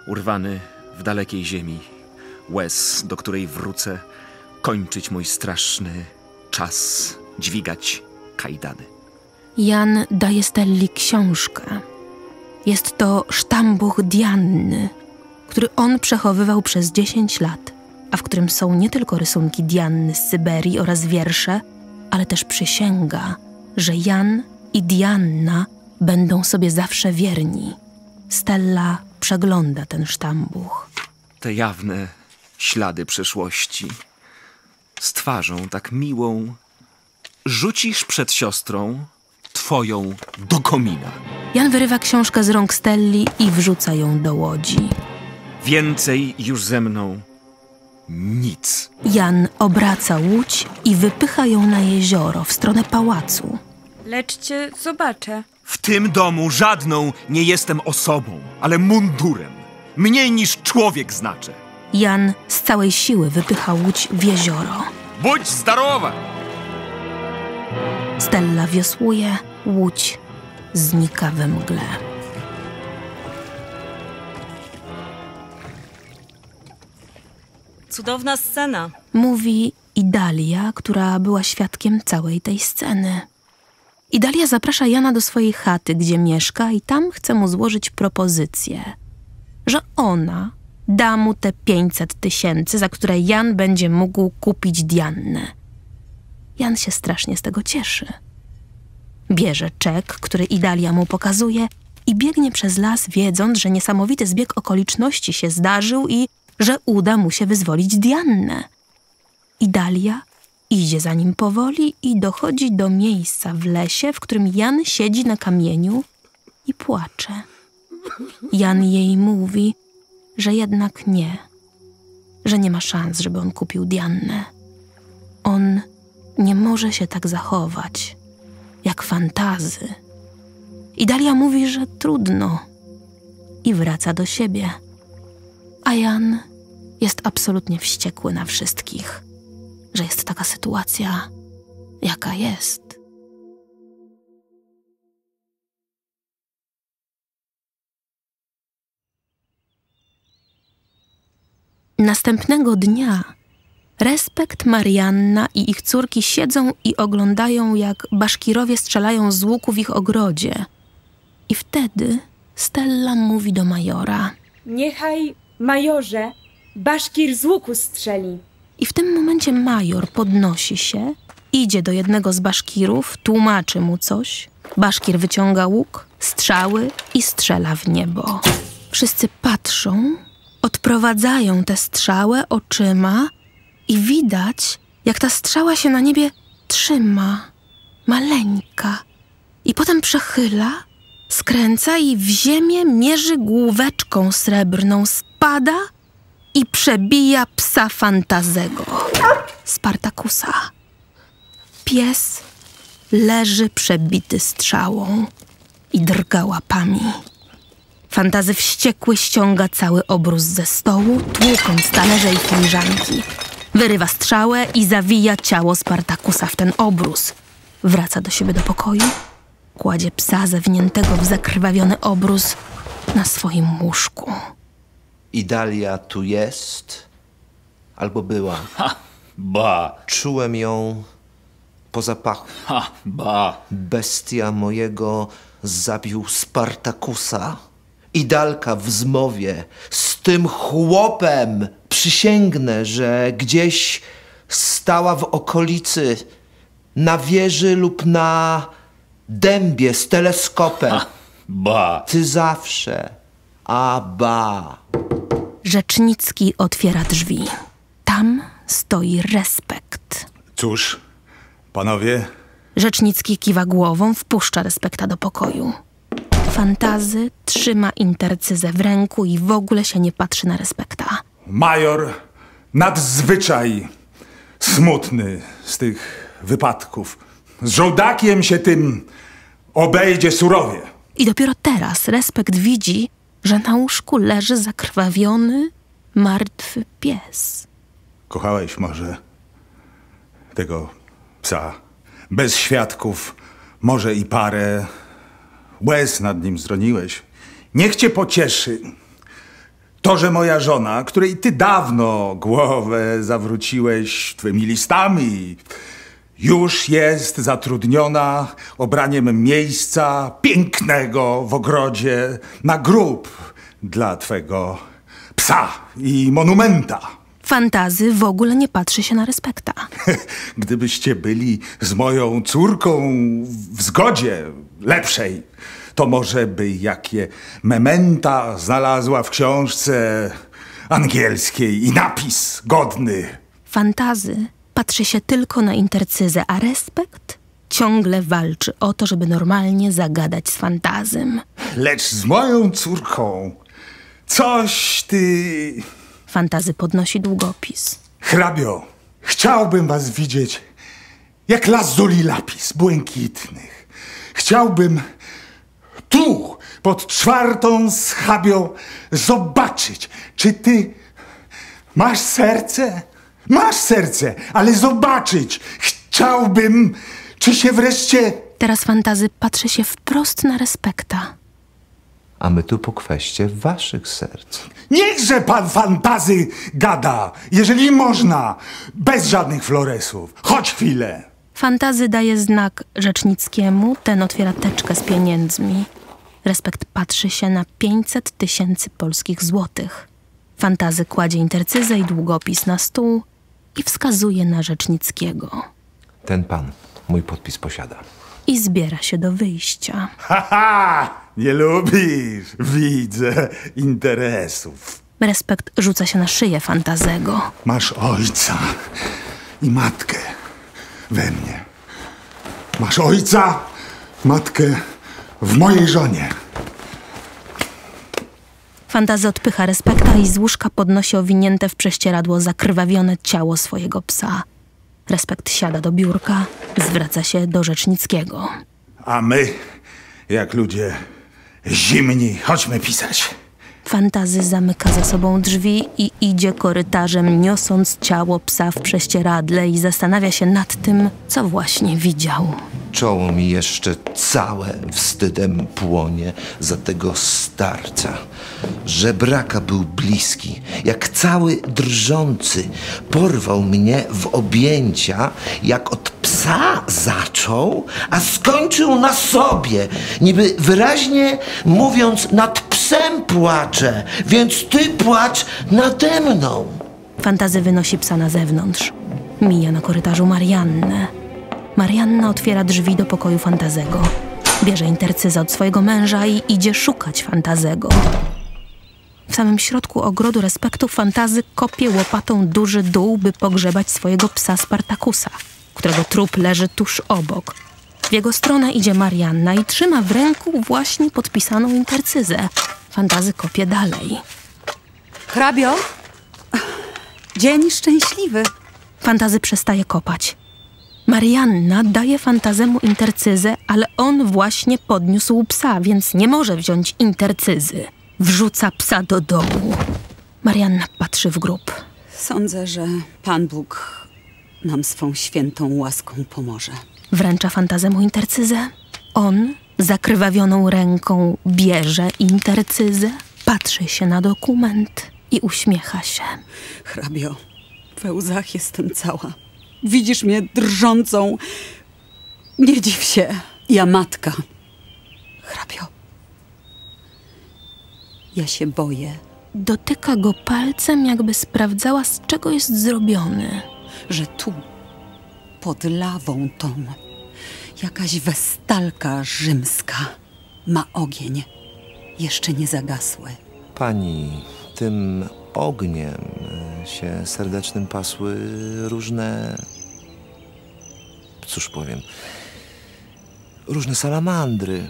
urwany w dalekiej ziemi. Łez, do której wrócę, kończyć mój straszny czas, dźwigać kajdany. Jan daje Stelli książkę. Jest to sztambuch Dianny, który on przechowywał przez dziesięć lat, a w którym są nie tylko rysunki Dianny z Syberii oraz wiersze, ale też przysięga, że Jan i Dianna będą sobie zawsze wierni. Stella przegląda ten sztambuch. Te jawne ślady przeszłości z twarzą tak miłą rzucisz przed siostrą twoją do komina. Jan wyrywa książkę z rąk Stelli i wrzuca ją do łodzi. Więcej już ze mną nic. Jan obraca łódź i wypycha ją na jezioro w stronę pałacu. Lecz cię zobaczę. W tym domu żadną nie jestem osobą, ale mundurem. Mniej niż człowiek znaczę. Jan z całej siły wypycha łódź w jezioro. Bądź zdrowa! Stella wiosłuje, łódź znika we mgle. Cudowna scena. Mówi Idalia, która była świadkiem całej tej sceny. Idalia zaprasza Jana do swojej chaty, gdzie mieszka i tam chce mu złożyć propozycję, że ona da mu te pięćset tysięcy, za które Jan będzie mógł kupić Diannę. Jan się strasznie z tego cieszy. Bierze czek, który Idalia mu pokazuje i biegnie przez las, wiedząc, że niesamowity zbieg okoliczności się zdarzył i że uda mu się wyzwolić Diannę. Idalia idzie za nim powoli i dochodzi do miejsca w lesie, w którym Jan siedzi na kamieniu i płacze. Jan jej mówi, że jednak nie, że nie ma szans, żeby on kupił Diannę. On nie może się tak zachować, jak fantazy. Idalia mówi, że trudno i wraca do siebie. A Jan jest absolutnie wściekły na wszystkich, że jest taka sytuacja, jaka jest. Następnego dnia Respekt, Marianna i ich córki siedzą i oglądają, jak Baszkirowie strzelają z łuku w ich ogrodzie. I wtedy Stella mówi do majora. Niechaj, majorze, Baszkir z łuku strzeli. I w tym momencie major podnosi się, idzie do jednego z Baszkirów, tłumaczy mu coś. Baszkir wyciąga łuk, strzały i strzela w niebo. Wszyscy patrzą, odprowadzają tę strzałę oczyma i widać, jak ta strzała się na niebie trzyma, maleńka. I potem przechyla, skręca i w ziemię mierzy główeczką srebrną, spada i przebija psa Fantazego, Spartacusa. Pies leży przebity strzałą i drga łapami. Fantazy wściekły ściąga cały obrus ze stołu, tłukąc talerze i filiżanki. Wyrywa strzałę i zawija ciało Spartacusa w ten obrus. Wraca do siebie do pokoju, kładzie psa zawiniętego w zakrwawiony obrus na swoim łóżku. Idalia tu jest, albo była. Ha, ba! Czułem ją po zapachu. Ha, ba! Bestia mojego zabił Spartakusa. Idalka w zmowie z tym chłopem. Przysięgnę, że gdzieś stała w okolicy, na wieży lub na dębie z teleskopem. Ha, ba! Ty zawsze, a ba! Rzecznicki otwiera drzwi. Tam stoi Respekt. Cóż, panowie? Rzecznicki kiwa głową, wpuszcza Respekta do pokoju. Fantazy trzyma intercyzę w ręku i w ogóle się nie patrzy na Respekta. Major nadzwyczaj smutny z tych wypadków. Z żołdakiem się tym obejdzie surowie. I dopiero teraz Respekt widzi, że na łóżku leży zakrwawiony, martwy pies. Kochałeś może tego psa. Bez świadków, może i parę łez nad nim zroniłeś. Niech cię pocieszy to, że moja żona, której ty dawno głowę zawróciłeś twymi listami, już jest zatrudniona obraniem miejsca pięknego w ogrodzie na grób dla twego psa i monumenta. Fantazy w ogóle nie patrzy się na Respekta. Gdybyście byli z moją córką w zgodzie lepszej, to może by jakie mementa znalazła w książce angielskiej i napis godny. Fantazy patrzy się tylko na intercyzę, a Respekt ciągle walczy o to, żeby normalnie zagadać z Fantazym. Lecz z moją córką coś ty... Fantazy podnosi długopis. Hrabio, chciałbym was widzieć jak lazuli lapis błękitnych. Chciałbym tu, pod czwartą schabią, zobaczyć, czy ty masz serce? Masz serce, ale zobaczyć chciałbym, czy się wreszcie... Teraz Fantazy patrzy się wprost na Respekta. A my tu po kwestii waszych serc. Niechże pan Fantazy gada, jeżeli można, bez żadnych floresów. Chodź chwilę. Fantazy daje znak Rzecznickiemu, ten otwiera teczkę z pieniędzmi. Respekt patrzy się na pięćset tysięcy polskich złotych. Fantazy kładzie intercyzę i długopis na stół i wskazuje na Rzecznickiego. Ten pan mój podpis posiada. I zbiera się do wyjścia. Ha, ha! Nie lubisz, widzę, interesów. Respekt rzuca się na szyję Fantazego. Masz ojca i matkę we mnie. Masz ojca, matkę w mojej żonie. Fantazy odpycha Respekta i z łóżka podnosi owinięte w prześcieradło zakrwawione ciało swojego psa. Respekt siada do biurka, zwraca się do Rzecznickiego. A my, jak ludzie zimni, chodźmy pisać. Fantazy zamyka za sobą drzwi i idzie korytarzem, niosąc ciało psa w prześcieradle i zastanawia się nad tym, co właśnie widział. Czoło mi jeszcze całe wstydem płonie za tego starca. Żebraka był bliski, jak cały drżący. Porwał mnie w objęcia, jak od psa zaczął, a skończył na sobie, niby wyraźnie mówiąc nad psem płacze, więc ty płacz nade mną. Fantazy wynosi psa na zewnątrz. Mija na korytarzu Mariannę. Marianna otwiera drzwi do pokoju Fantazego. Bierze intercyzę od swojego męża i idzie szukać Fantazego. W samym środku ogrodu Respektu Fantazy kopie łopatą duży dół, by pogrzebać swojego psa Spartakusa, którego trup leży tuż obok. W jego stronę idzie Marianna i trzyma w ręku właśnie podpisaną intercyzę. Fantazy kopie dalej. Hrabio, dzień szczęśliwy. Fantazy przestaje kopać. Marianna daje Fantazemu intercyzę, ale on właśnie podniósł psa, więc nie może wziąć intercyzy. Wrzuca psa do dołu. Marianna patrzy w grób. Sądzę, że Pan Bóg nam swą świętą łaską pomoże. Wręcza Fantazemu intercyzę. On zakrwawioną ręką bierze intercyzę, patrzy się na dokument i uśmiecha się. Hrabio, we łzach jestem cała. Widzisz mnie drżącą, Nie dziw się. Ja matka. Hrabio. Ja się boję. Dotyka go palcem, jakby sprawdzała, z czego jest zrobiony. Że tu, pod lawą tą, jakaś westalka rzymska ma ogień. Jeszcze nie zagasły. Pani, tym ogniem się serdecznym pasły różne... Cóż powiem... Różne salamandry.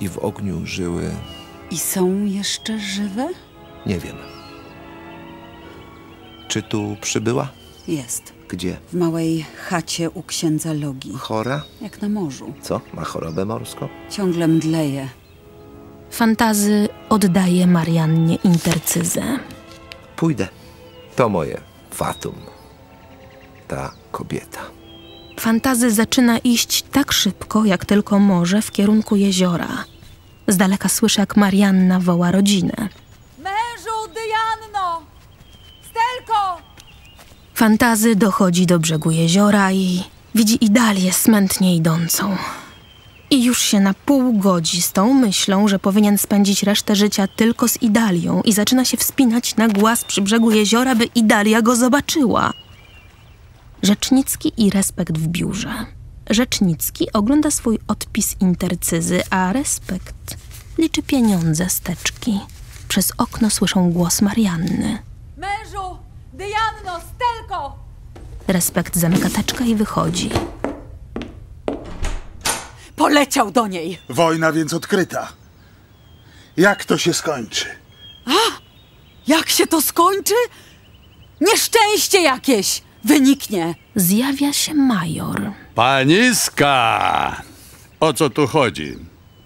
I w ogniu żyły. I są jeszcze żywe? Nie wiem. Czy tu przybyła? Jest. Gdzie? W małej chacie u księdza Logi. Chora? Jak na morzu. Co? Ma chorobę morską? Ciągle mdleje. Fantazy oddaje Mariannie intercyzę. Pójdę. To moje fatum. Ta kobieta. Fantazy zaczyna iść tak szybko, jak tylko może, w kierunku jeziora. Z daleka słyszy, jak Marianna woła rodzinę. Mężu, Dianno! Stelko! Fantazy dochodzi do brzegu jeziora i widzi Idalię smętnie idącą. I już się na pół godzi z tą myślą, że powinien spędzić resztę życia tylko z Idalią, i zaczyna się wspinać na głaz przy brzegu jeziora, by Idalia go zobaczyła. Rzecznicki i Respekt w biurze. Rzecznicki ogląda swój odpis intercyzy, a Respekt liczy pieniądze z teczki. Przez okno słyszą głos Marianny. Mężu! Dianno! Stelko! Respekt zamyka teczkę i wychodzi. Poleciał do niej! Wojna więc odkryta. Jak to się skończy? A! Jak się to skończy? Nieszczęście jakieś! Wyniknie. Zjawia się major. Paniska! O co tu chodzi?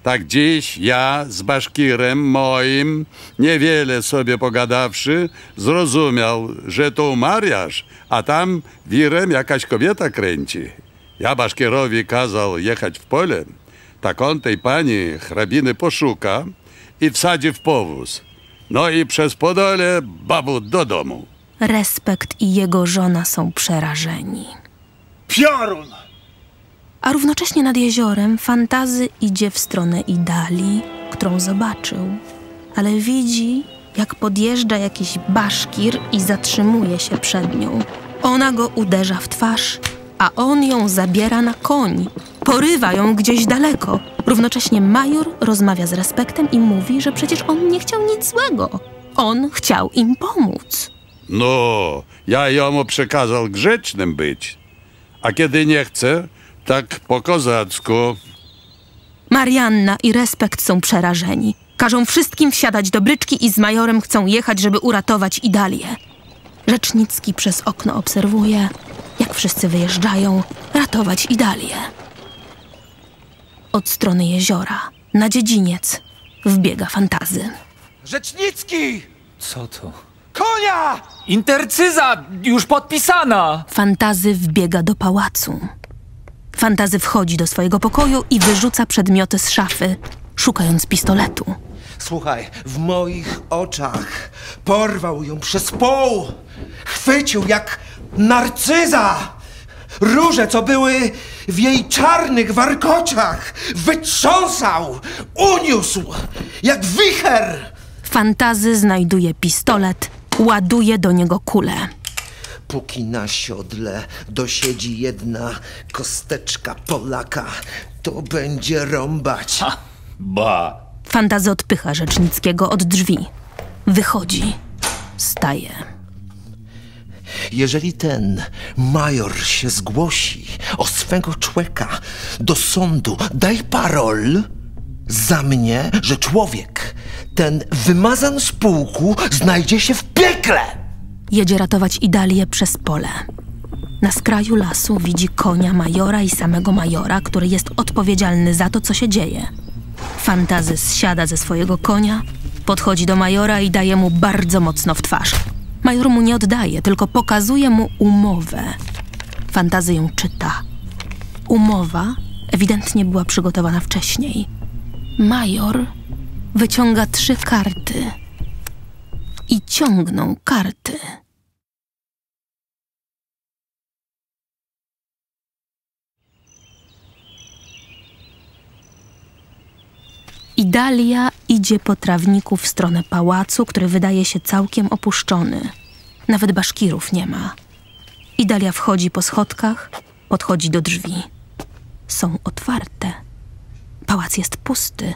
Tak dziś ja z baszkirem moim, niewiele sobie pogadawszy, zrozumiał, że tu mariaż, a tam wirem jakaś kobieta kręci. Ja baszkirowi kazał jechać w pole, tak on tej pani hrabiny poszuka i wsadzi w powóz. No i przez Podole babu do domu. Respekt i jego żona są przerażeni. Piorun! A równocześnie nad jeziorem Fantazy idzie w stronę Idalii, którą zobaczył. Ale widzi, jak podjeżdża jakiś baszkir i zatrzymuje się przed nią. Ona go uderza w twarz, a on ją zabiera na koń. Porywa ją gdzieś daleko. Równocześnie major rozmawia z Respektem i mówi, że przecież on nie chciał nic złego. On chciał im pomóc. No, ja jemu przekazał grzecznym być, a kiedy nie chce, tak po kozacku. Marianna i Respekt są przerażeni. Każą wszystkim wsiadać do bryczki i z majorem chcą jechać, żeby uratować Idalię. Rzecznicki przez okno obserwuje, jak wszyscy wyjeżdżają ratować Idalię. Od strony jeziora, na dziedziniec, wbiega Fantazy. Rzecznicki! Co to? Konia! Intercyza już podpisana! Fantazy wbiega do pałacu. Fantazy wchodzi do swojego pokoju i wyrzuca przedmioty z szafy, szukając pistoletu. Słuchaj, w moich oczach porwał ją przez pół. Chwycił jak narcyza. Róże, co były w jej czarnych warkoczach, wytrząsał, uniósł jak wicher. Fantazy znajduje pistolet, ładuje do niego kulę. Póki na siodle dosiedzi jedna kosteczka Polaka, to będzie rąbać. Ha, ba. Fantazy odpycha Rzecznickiego od drzwi. Wychodzi. Staje. Jeżeli ten major się zgłosi o swego człeka do sądu, daj parol za mnie, że człowiek ten wymazan z pułku znajdzie się w piekle! Jedzie ratować Idalię przez pole. Na skraju lasu widzi konia majora i samego majora, który jest odpowiedzialny za to, co się dzieje. Fantazy zsiada ze swojego konia, podchodzi do majora i daje mu bardzo mocno w twarz. Major mu nie oddaje, tylko pokazuje mu umowę. Fantazy ją czyta. Umowa ewidentnie była przygotowana wcześniej. Major wyciąga trzy karty i ciągną karty. Idalia idzie po trawniku w stronę pałacu, który wydaje się całkiem opuszczony. Nawet baszkirów nie ma. Idalia wchodzi po schodkach, podchodzi do drzwi. Są otwarte. Pałac jest pusty.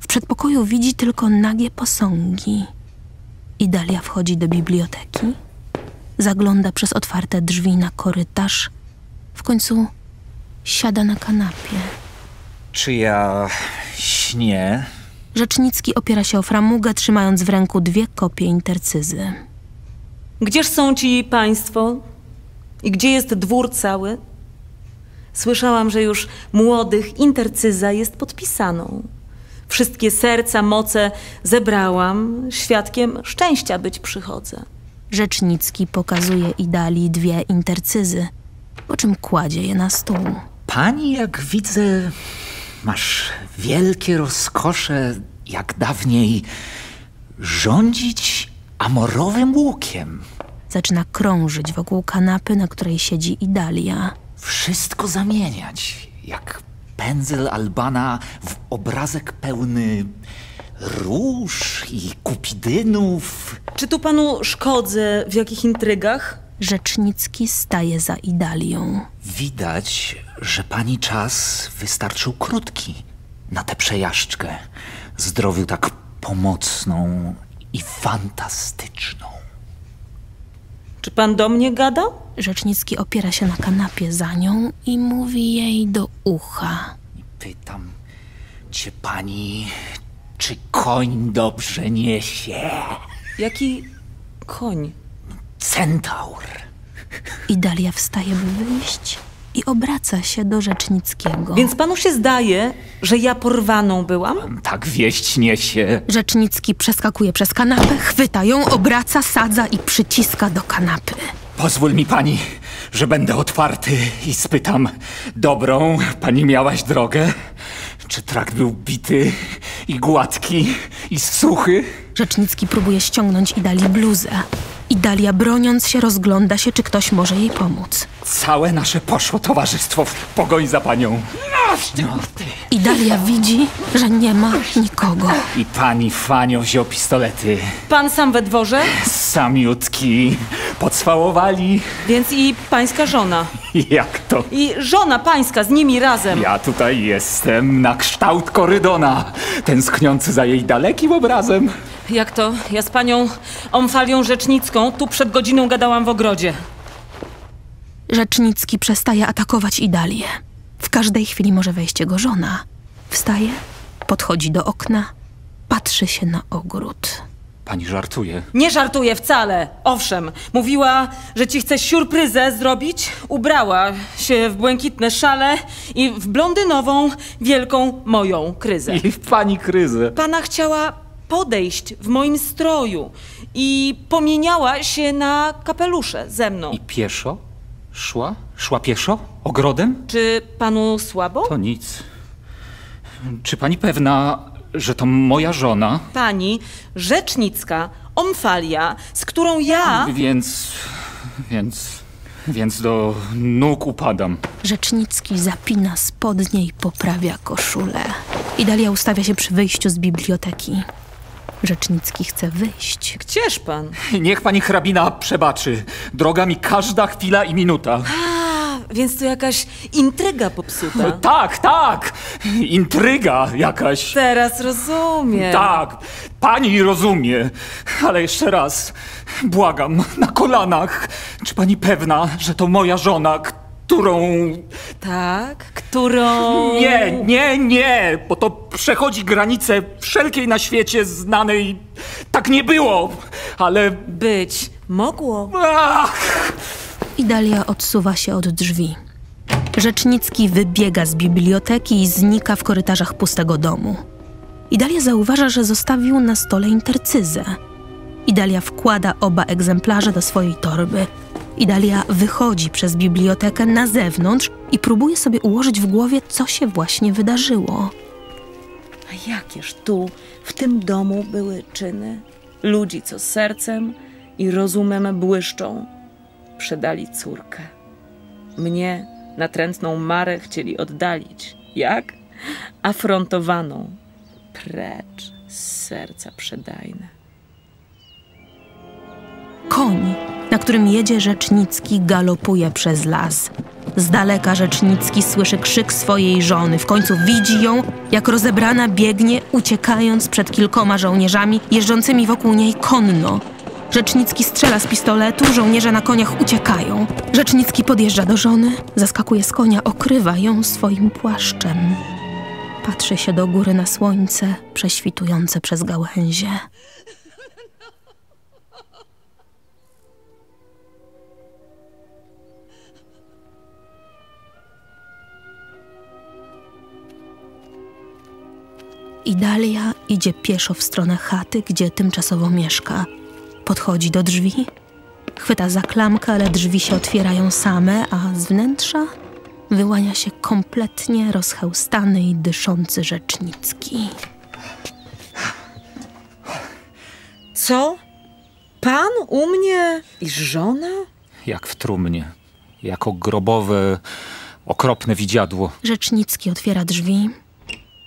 W przedpokoju widzi tylko nagie posągi. Idalia wchodzi do biblioteki, zagląda przez otwarte drzwi na korytarz. W końcu siada na kanapie. Czy ja śnię? Rzecznicki opiera się o framugę, trzymając w ręku dwie kopie intercyzy. Gdzież są ci państwo? I gdzie jest dwór cały? Słyszałam, że już młodych intercyza jest podpisaną. Wszystkie serca, moce zebrałam, świadkiem szczęścia być przychodzę. Rzecznicki pokazuje Idalii dwie intercyzy, po czym kładzie je na stół. Pani, jak widzę, masz wielkie rozkosze, jak dawniej, rządzić amorowym łukiem. Zaczyna krążyć wokół kanapy, na której siedzi Idalia. Wszystko zamieniać, jak pędzel Albana w obrazek pełny róż i kupidynów. Czy tu panu szkodzę w jakich intrygach? Rzecznicki staje za Idalią. Widać, że pani czas wystarczył krótki na tę przejażdżkę. Zdrowiu tak pomocną i fantastyczną. Czy pan do mnie gada? Rzecznicki opiera się na kanapie za nią i mówi jej do ucha. Pytam cię, pani, czy koń dobrze niesie? Jaki koń? Centaur. Idalia wstaje, by wyjść i obraca się do Rzecznickiego. Więc panu się zdaje, że ja porwaną byłam? Tak wieść niesie. Rzecznicki przeskakuje przez kanapę, chwyta ją, obraca, sadza i przyciska do kanapy. Pozwól mi pani, że będę otwarty i spytam, dobrą pani miałaś drogę? Czy trakt był bity i gładki i suchy? Rzecznicki próbuje ściągnąć Idalii bluzę. Idalia, broniąc się, rozgląda się, czy ktoś może jej pomóc. Całe nasze poszło towarzystwo w pogoń za panią. No. Idalia widzi, że nie ma nikogo. I pani Fanio wziął pistolety. Pan sam we dworze? Samiutki. Pocwałowali. Więc i pańska żona. Jak to? I żona pańska z nimi razem. Ja tutaj jestem na kształt Korydona, tęskniący za jej dalekim obrazem. Jak to? Ja z panią Omfalią Rzecznicką tu przed godziną gadałam w ogrodzie. Rzecznicki przestaje atakować Idalię. W każdej chwili może wejść jego żona. Wstaje, podchodzi do okna, patrzy się na ogród. Pani żartuje. Nie żartuję wcale. Owszem, mówiła, że ci chce siurpryzę zrobić. Ubrała się w błękitne szale i w blondynową, wielką moją kryzę. I w pani kryzę. Pana chciała podejść w moim stroju i pomieniała się na kapelusze ze mną. I pieszo? Szła? Szła pieszo? Ogrodem? Czy panu słabo? To nic. Czy pani pewna, że to moja żona? Pani Rzecznicka, Omfalia, z którą ja... Więc... więc... więc do nóg upadam. Rzecznicki zapina spodnie i poprawia koszulę. Idalia ustawia się przy wyjściu z biblioteki. Rzecznicki chce wyjść. Gdzież pan? Niech pani hrabina przebaczy. Droga mi każda chwila i minuta. A, więc to jakaś intryga popsuta. Tak, tak. Intryga jakaś. Teraz rozumiem. Tak, pani rozumie. Ale jeszcze raz, błagam, na kolanach. Czy pani pewna, że to moja żona, którą... Tak, którą... Nie, nie, nie, bo to przechodzi granicę wszelkiej na świecie znanej. Tak nie było, ale... Być mogło. Ach! Idalia odsuwa się od drzwi. Rzecznicki wybiega z biblioteki i znika w korytarzach pustego domu. Idalia zauważa, że zostawił na stole intercyzę. Idalia wkłada oba egzemplarze do swojej torby. Idalia wychodzi przez bibliotekę na zewnątrz i próbuje sobie ułożyć w głowie, co się właśnie wydarzyło. A jakież tu, w tym domu, były czyny ludzi, co sercem i rozumem błyszczą. Przedali córkę. Mnie, natrętną Marę, chcieli oddalić. Jak? Afrontowaną. precz z serca przedajne. Koń, na którym jedzie Rzecznicki, galopuje przez las. Z daleka Rzecznicki słyszy krzyk swojej żony. W końcu widzi ją, jak rozebrana biegnie, uciekając przed kilkoma żołnierzami jeżdżącymi wokół niej konno. Rzecznicki strzela z pistoletu, żołnierze na koniach uciekają. Rzecznicki podjeżdża do żony, zaskakuje z konia, okrywa ją swoim płaszczem. Patrzy się do góry na słońce, prześwitujące przez gałęzie. Idalia idzie pieszo w stronę chaty, gdzie tymczasowo mieszka. Podchodzi do drzwi, chwyta za klamkę, ale drzwi się otwierają same, a z wnętrza wyłania się kompletnie rozchełstany i dyszący Rzecznicki. Co? Pan u mnie i żona? Jak w trumnie, jako grobowe, okropne widziadło. Rzecznicki otwiera drzwi.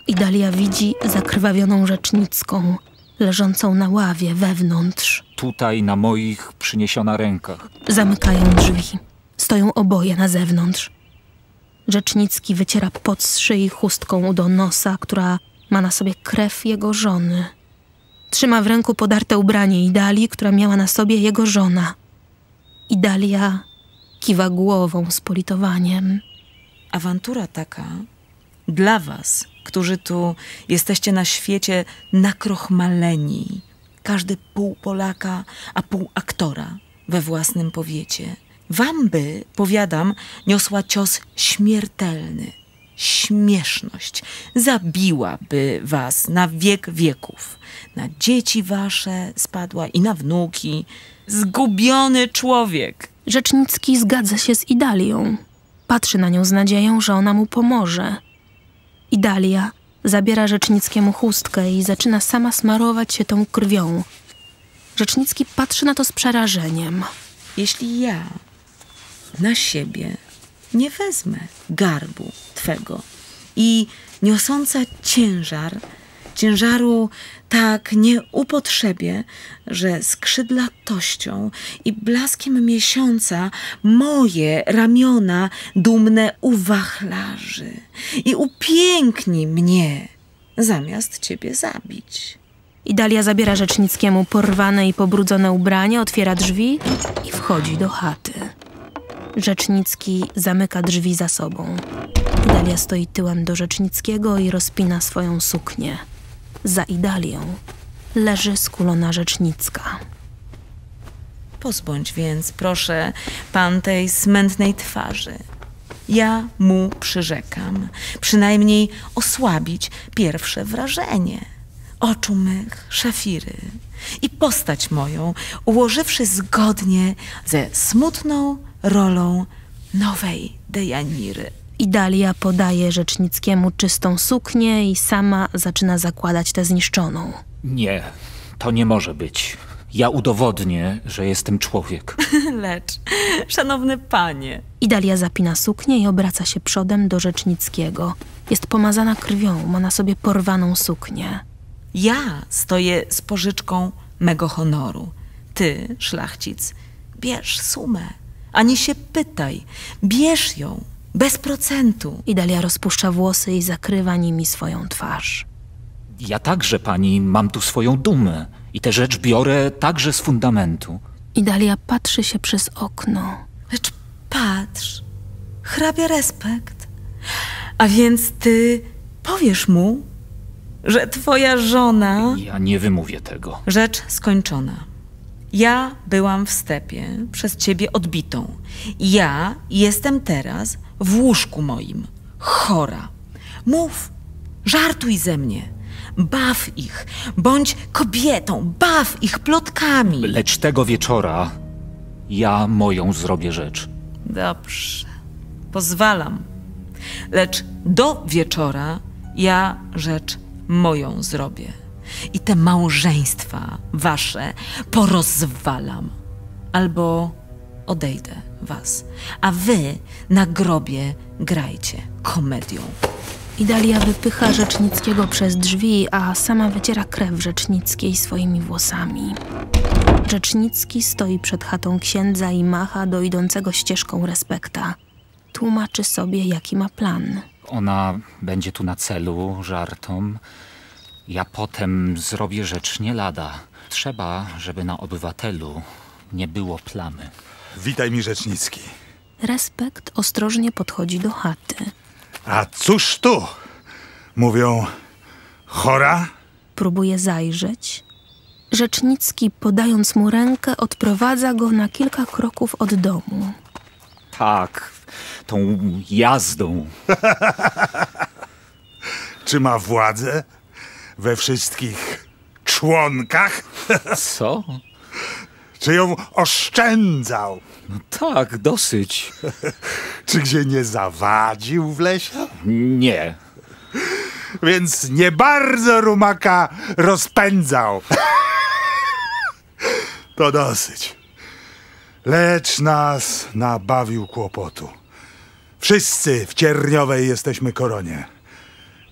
Idalia widzi zakrwawioną Rzecznicką, leżącą na ławie wewnątrz. Tutaj na moich przyniesiona rękach. Zamykają drzwi. Stoją oboje na zewnątrz. Rzecznicki wyciera pot z szyi chustką do nosa, która ma na sobie krew jego żony. Trzyma w ręku podarte ubranie Idalii, która miała na sobie jego żona. Idalia kiwa głową z politowaniem. Awantura taka dla was, którzy tu jesteście na świecie nakrochmaleni. Każdy pół Polaka, a pół aktora we własnym powiecie. Wam by, powiadam, niosła cios śmiertelny. Śmieszność zabiłaby was na wiek wieków. Na dzieci wasze spadła i na wnuki. Zgubiony człowiek. Rzecznicki zgadza się z Idalią. Patrzy na nią z nadzieją, że ona mu pomoże. Idalia zabiera Rzecznickiemu chustkę i zaczyna sama smarować się tą krwią. Rzecznicki patrzy na to z przerażeniem. Jeśli ja na siebie nie wezmę garbu twego i niosąca ciężar, ciężaru tak nie upotrzebię, że skrzydlatością i blaskiem miesiąca moje ramiona dumne uwachlarzy i upiękni mnie, zamiast ciebie zabić. Idalia zabiera Rzecznickiemu porwane i pobrudzone ubranie, otwiera drzwi i wchodzi do chaty. Rzecznicki zamyka drzwi za sobą. Idalia stoi tyłem do Rzecznickiego i rozpina swoją suknię. Za Idalią leży skulona Rzecznicka. Pozbądź więc, proszę, pan tej smętnej twarzy. Ja mu przyrzekam, przynajmniej osłabić pierwsze wrażenie. Oczu mych szafiry i postać moją, ułożywszy zgodnie ze smutną rolą nowej Dejaniry. Idalia podaje Rzecznickiemu czystą suknię i sama zaczyna zakładać tę zniszczoną. Nie, to nie może być. Ja udowodnię, że jestem człowiek. Lecz, szanowny panie. Idalia zapina suknię i obraca się przodem do Rzecznickiego. Jest pomazana krwią, ma na sobie porwaną suknię. Ja stoję z pożyczką mego honoru. Ty, szlachcic, bierz sumę, ani się pytaj. Bierz ją, bez procentu. Idalia rozpuszcza włosy i zakrywa nimi swoją twarz. Ja także, pani, mam tu swoją dumę i tę rzecz biorę także z fundamentu. Idalia patrzy się przez okno. Lecz patrz, hrabia Respekt. A więc ty powiesz mu, że twoja żona... Ja nie wymówię tego. Rzecz skończona. Ja byłam w stepie, przez ciebie odbitą. Ja jestem teraz w łóżku moim, chora. Mów, żartuj ze mnie. Baw ich, bądź kobietą, baw ich plotkami. Lecz tego wieczora ja moją zrobię rzecz. Dobrze, pozwalam. Lecz do wieczora ja rzecz moją zrobię i te małżeństwa wasze porozwalam albo odejdę was, a wy na grobie grajcie komedią. Idalia wypycha Rzecznickiego przez drzwi, a sama wyciera krew Rzecznickiej swoimi włosami. Rzecznicki stoi przed chatą księdza i macha do idącego ścieżką Respekta. Tłumaczy sobie, jaki ma plan. Ona będzie tu na celu żartom. Ja potem zrobię rzecz nie lada. Trzeba, żeby na obywatelu nie było plamy. Witaj mi, Rzecznicki. Respekt ostrożnie podchodzi do chaty. A cóż tu? Mówią, chora? Próbuje zajrzeć. Rzecznicki, podając mu rękę, odprowadza go na kilka kroków od domu. Tak, tą jazdą. Czy ma władzę? We wszystkich członkach? Co? Czy ją oszczędzał? No tak, dosyć. Czy gdzie nie zawadził w lesie? Nie. Więc nie bardzo rumaka rozpędzał. To dosyć. Lecz nas nabawił kłopotu. Wszyscy w cierniowej jesteśmy koronie.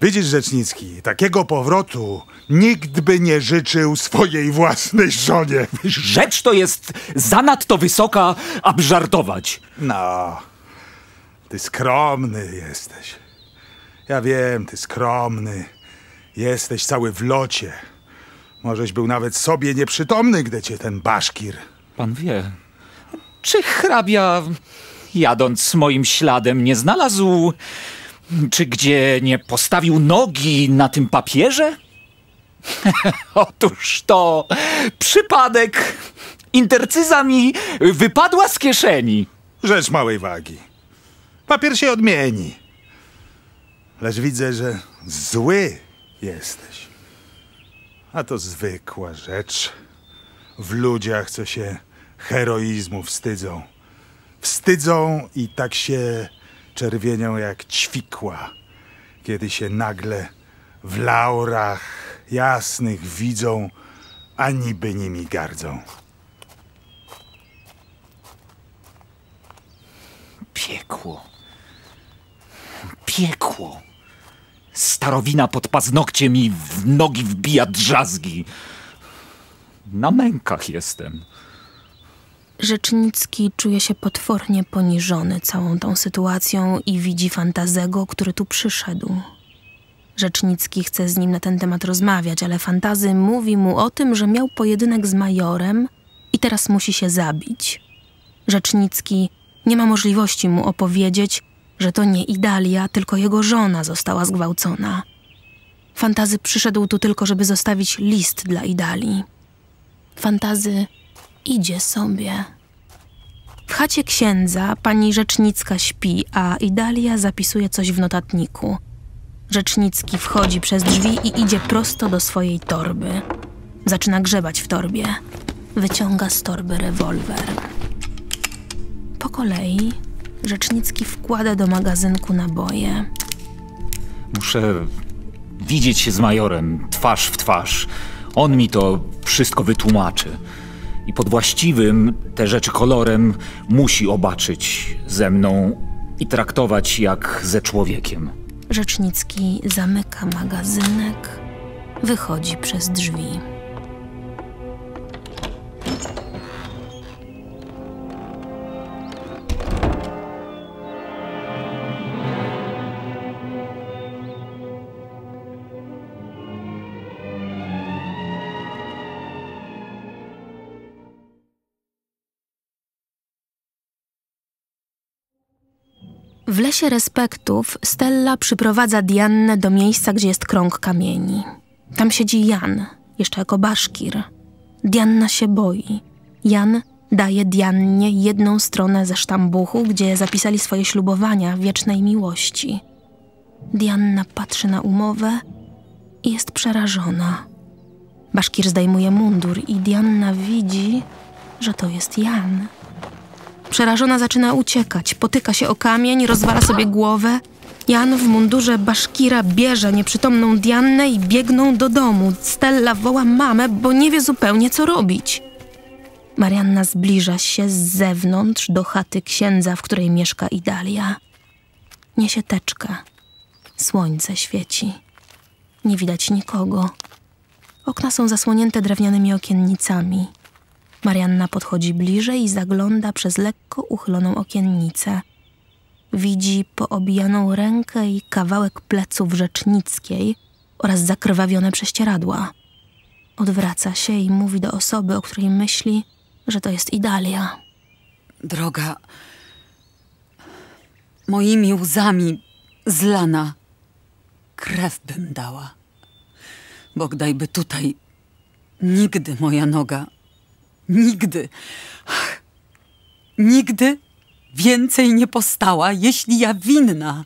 Widzisz, Rzecznicki, takiego powrotu nikt by nie życzył swojej własnej żonie. Rzecz to jest zanadto wysoka, aby żartować. No, ty skromny jesteś. Ja wiem, ty skromny. Jesteś cały w locie. Możeś był nawet sobie nieprzytomny, gdy cię ten baszkir... Pan wie, czy hrabia, jadąc moim śladem, nie znalazł... Czy gdzie nie postawił nogi na tym papierze? Otóż to przypadek. Intercyza mi wypadła z kieszeni. Rzecz małej wagi. Papier się odmieni. Lecz widzę, że zły jesteś. A to zwykła rzecz. W ludziach, co się heroizmu wstydzą. Wstydzą i tak się... czerwienią jak ćwikła, kiedy się nagle w laurach jasnych widzą, a niby nimi gardzą. Piekło. Piekło. Starowina pod paznokciem i w nogi wbija drzazgi. Na mękach jestem. Rzecznicki czuje się potwornie poniżony całą tą sytuacją i widzi Fantazego, który tu przyszedł. Rzecznicki chce z nim na ten temat rozmawiać, ale Fantazy mówi mu o tym, że miał pojedynek z majorem i teraz musi się zabić. Rzecznicki nie ma możliwości mu opowiedzieć, że to nie Idalia, tylko jego żona została zgwałcona. Fantazy przyszedł tu tylko, żeby zostawić list dla Idalii. Fantazy... idzie sobie. W chacie księdza pani Rzecznicka śpi, a Idalia zapisuje coś w notatniku. Rzecznicki wchodzi przez drzwi i idzie prosto do swojej torby. Zaczyna grzebać w torbie. Wyciąga z torby rewolwer. Po kolei Rzecznicki wkłada do magazynku naboje. Muszę widzieć się z majorem twarz w twarz. On mi to wszystko wytłumaczy. I pod właściwym te rzeczy kolorem musi obaczyć ze mną i traktować jak ze człowiekiem. Rzecznicki zamyka magazynek, wychodzi przez drzwi. W lesie Respektów Stella przyprowadza Diannę do miejsca, gdzie jest krąg kamieni. Tam siedzi Jan, jeszcze jako baszkir. Dianna się boi. Jan daje Diannie jedną stronę ze sztambuchu, gdzie zapisali swoje ślubowania wiecznej miłości. Dianna patrzy na umowę i jest przerażona. Baszkir zdejmuje mundur i Dianna widzi, że to jest Jan. Przerażona zaczyna uciekać, potyka się o kamień, rozwala sobie głowę. Jan w mundurze baszkira bierze nieprzytomną Diannę i biegną do domu. Stella woła mamę, bo nie wie zupełnie, co robić. Marianna zbliża się z zewnątrz do chaty księdza, w której mieszka Idalia. Niesie teczkę. Słońce świeci. Nie widać nikogo. Okna są zasłonięte drewnianymi okiennicami. Marianna podchodzi bliżej i zagląda przez lekko uchyloną okiennicę. Widzi poobijaną rękę i kawałek pleców Rzecznickiej oraz zakrwawione prześcieradła. Odwraca się i mówi do osoby, o której myśli, że to jest Idalia. Droga, moimi łzami zlana krew bym dała. Bogdajby tutaj nigdy moja noga, nigdy, ach, nigdy więcej nie postała, jeśli ja winna.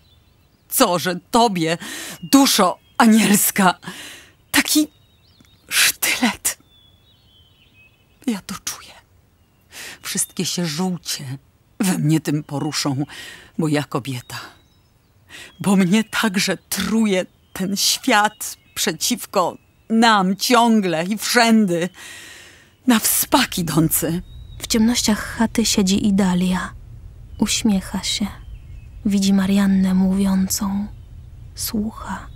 Co, że tobie, duszo anielska, taki sztylet. Ja to czuję. Wszystkie się żółcie we mnie tym poruszą, bo ja kobieta. Bo mnie także truje ten świat przeciwko nam ciągle i wszędy, na wspak idący. W ciemnościach chaty siedzi Idalia. Uśmiecha się. Widzi Mariannę mówiącą. Słucha.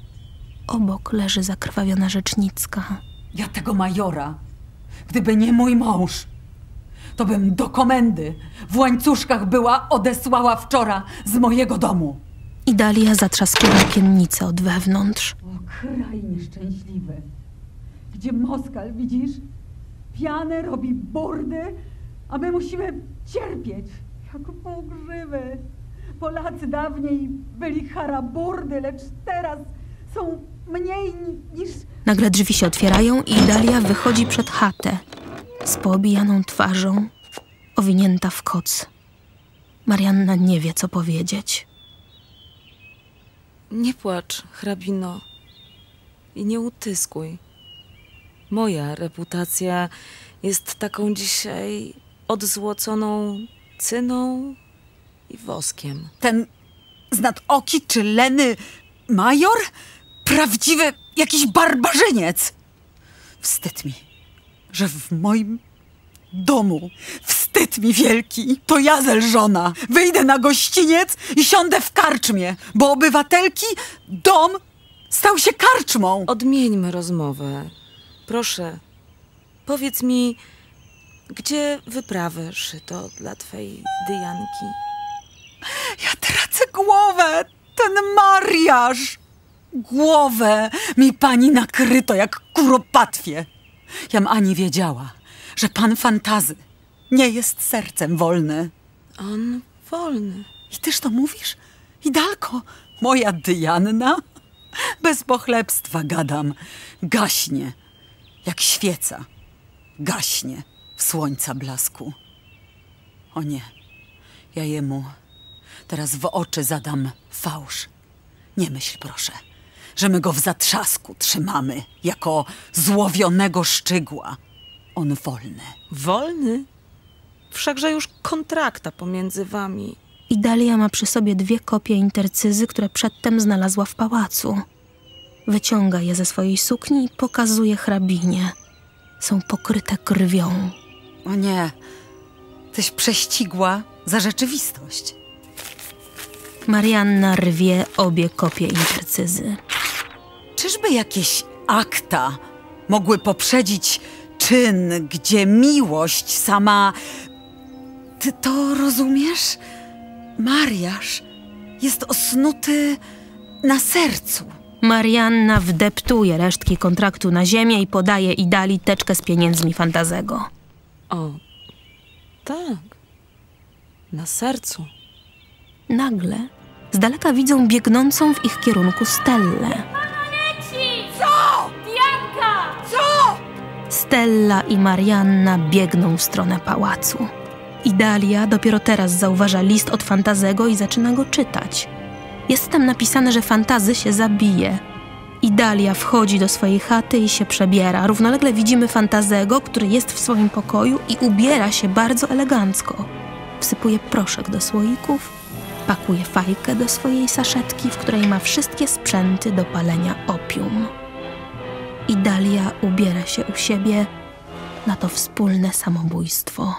Obok leży zakrwawiona Rzecznicka. Ja tego majora, gdyby nie mój mąż, to bym do komendy w łańcuszkach była odesłała wczoraj z mojego domu. Idalia zatrzaskuje okiennicę od wewnątrz. O kraj nieszczęśliwy, gdzie Moskal, widzisz, pianę robi burdy, a my musimy cierpieć jak półgrzywy. Polacy dawniej byli haraburdy, lecz teraz są mniej niż... Nagle drzwi się otwierają i Idalia wychodzi przed chatę z poobijaną twarzą, owinięta w koc. Marianna nie wie, co powiedzieć. Nie płacz, hrabino, i nie utyskuj. Moja reputacja jest taką dzisiaj odzłoconą cyną i woskiem. Ten znadoki czy leny major? Prawdziwy jakiś barbarzyniec! Wstyd mi, że w moim domu, wstyd mi wielki, to ja zelżona. Wyjdę na gościniec i siądę w karczmie, bo obywatelki dom stał się karczmą. Odmieńmy rozmowę. Proszę, powiedz mi, gdzie wyprawę szyto dla twej Dyjanki? Ja tracę głowę, ten mariaż. Głowę mi pani nakryto jak kuropatwie. Jam ani wiedziała, że pan Fantazy nie jest sercem wolny. On wolny. I tyż to mówisz? Idalko, moja Dyjanna? Bez pochlebstwa gadam. Gaśnie, jak świeca. Gaśnie w słońca blasku. O nie, ja jemu teraz w oczy zadam fałsz. Nie myśl, proszę, że my go w zatrzasku trzymamy jako złowionego szczygła. On wolny. Wolny? Wszakże już kontrakta pomiędzy wami. Idalia ma przy sobie dwie kopie intercyzy, które przedtem znalazła w pałacu. Wyciąga je ze swojej sukni i pokazuje hrabinie. Są pokryte krwią. O nie, tyś prześcigła za rzeczywistość. Marianna rwie obie kopie intercyzy. Czyżby jakieś akta mogły poprzedzić czyn, gdzie miłość sama... Ty to rozumiesz? Mariaż jest osnuty na sercu. Marianna wdeptuje resztki kontraktu na ziemię i podaje Idali teczkę z pieniędzmi Fantazego. O, tak. Na sercu. Nagle z daleka widzą biegnącą w ich kierunku Stellę. Co? Dianka! Co? Stella i Marianna biegną w stronę pałacu. Idalia dopiero teraz zauważa list od Fantazego i zaczyna go czytać. Jest tam napisane, że Fantazy się zabije. Idalia wchodzi do swojej chaty i się przebiera. Równolegle widzimy Fantazego, który jest w swoim pokoju i ubiera się bardzo elegancko. Wsypuje proszek do słoików, pakuje fajkę do swojej saszetki, w której ma wszystkie sprzęty do palenia opium. Idalia ubiera się u siebie na to wspólne samobójstwo.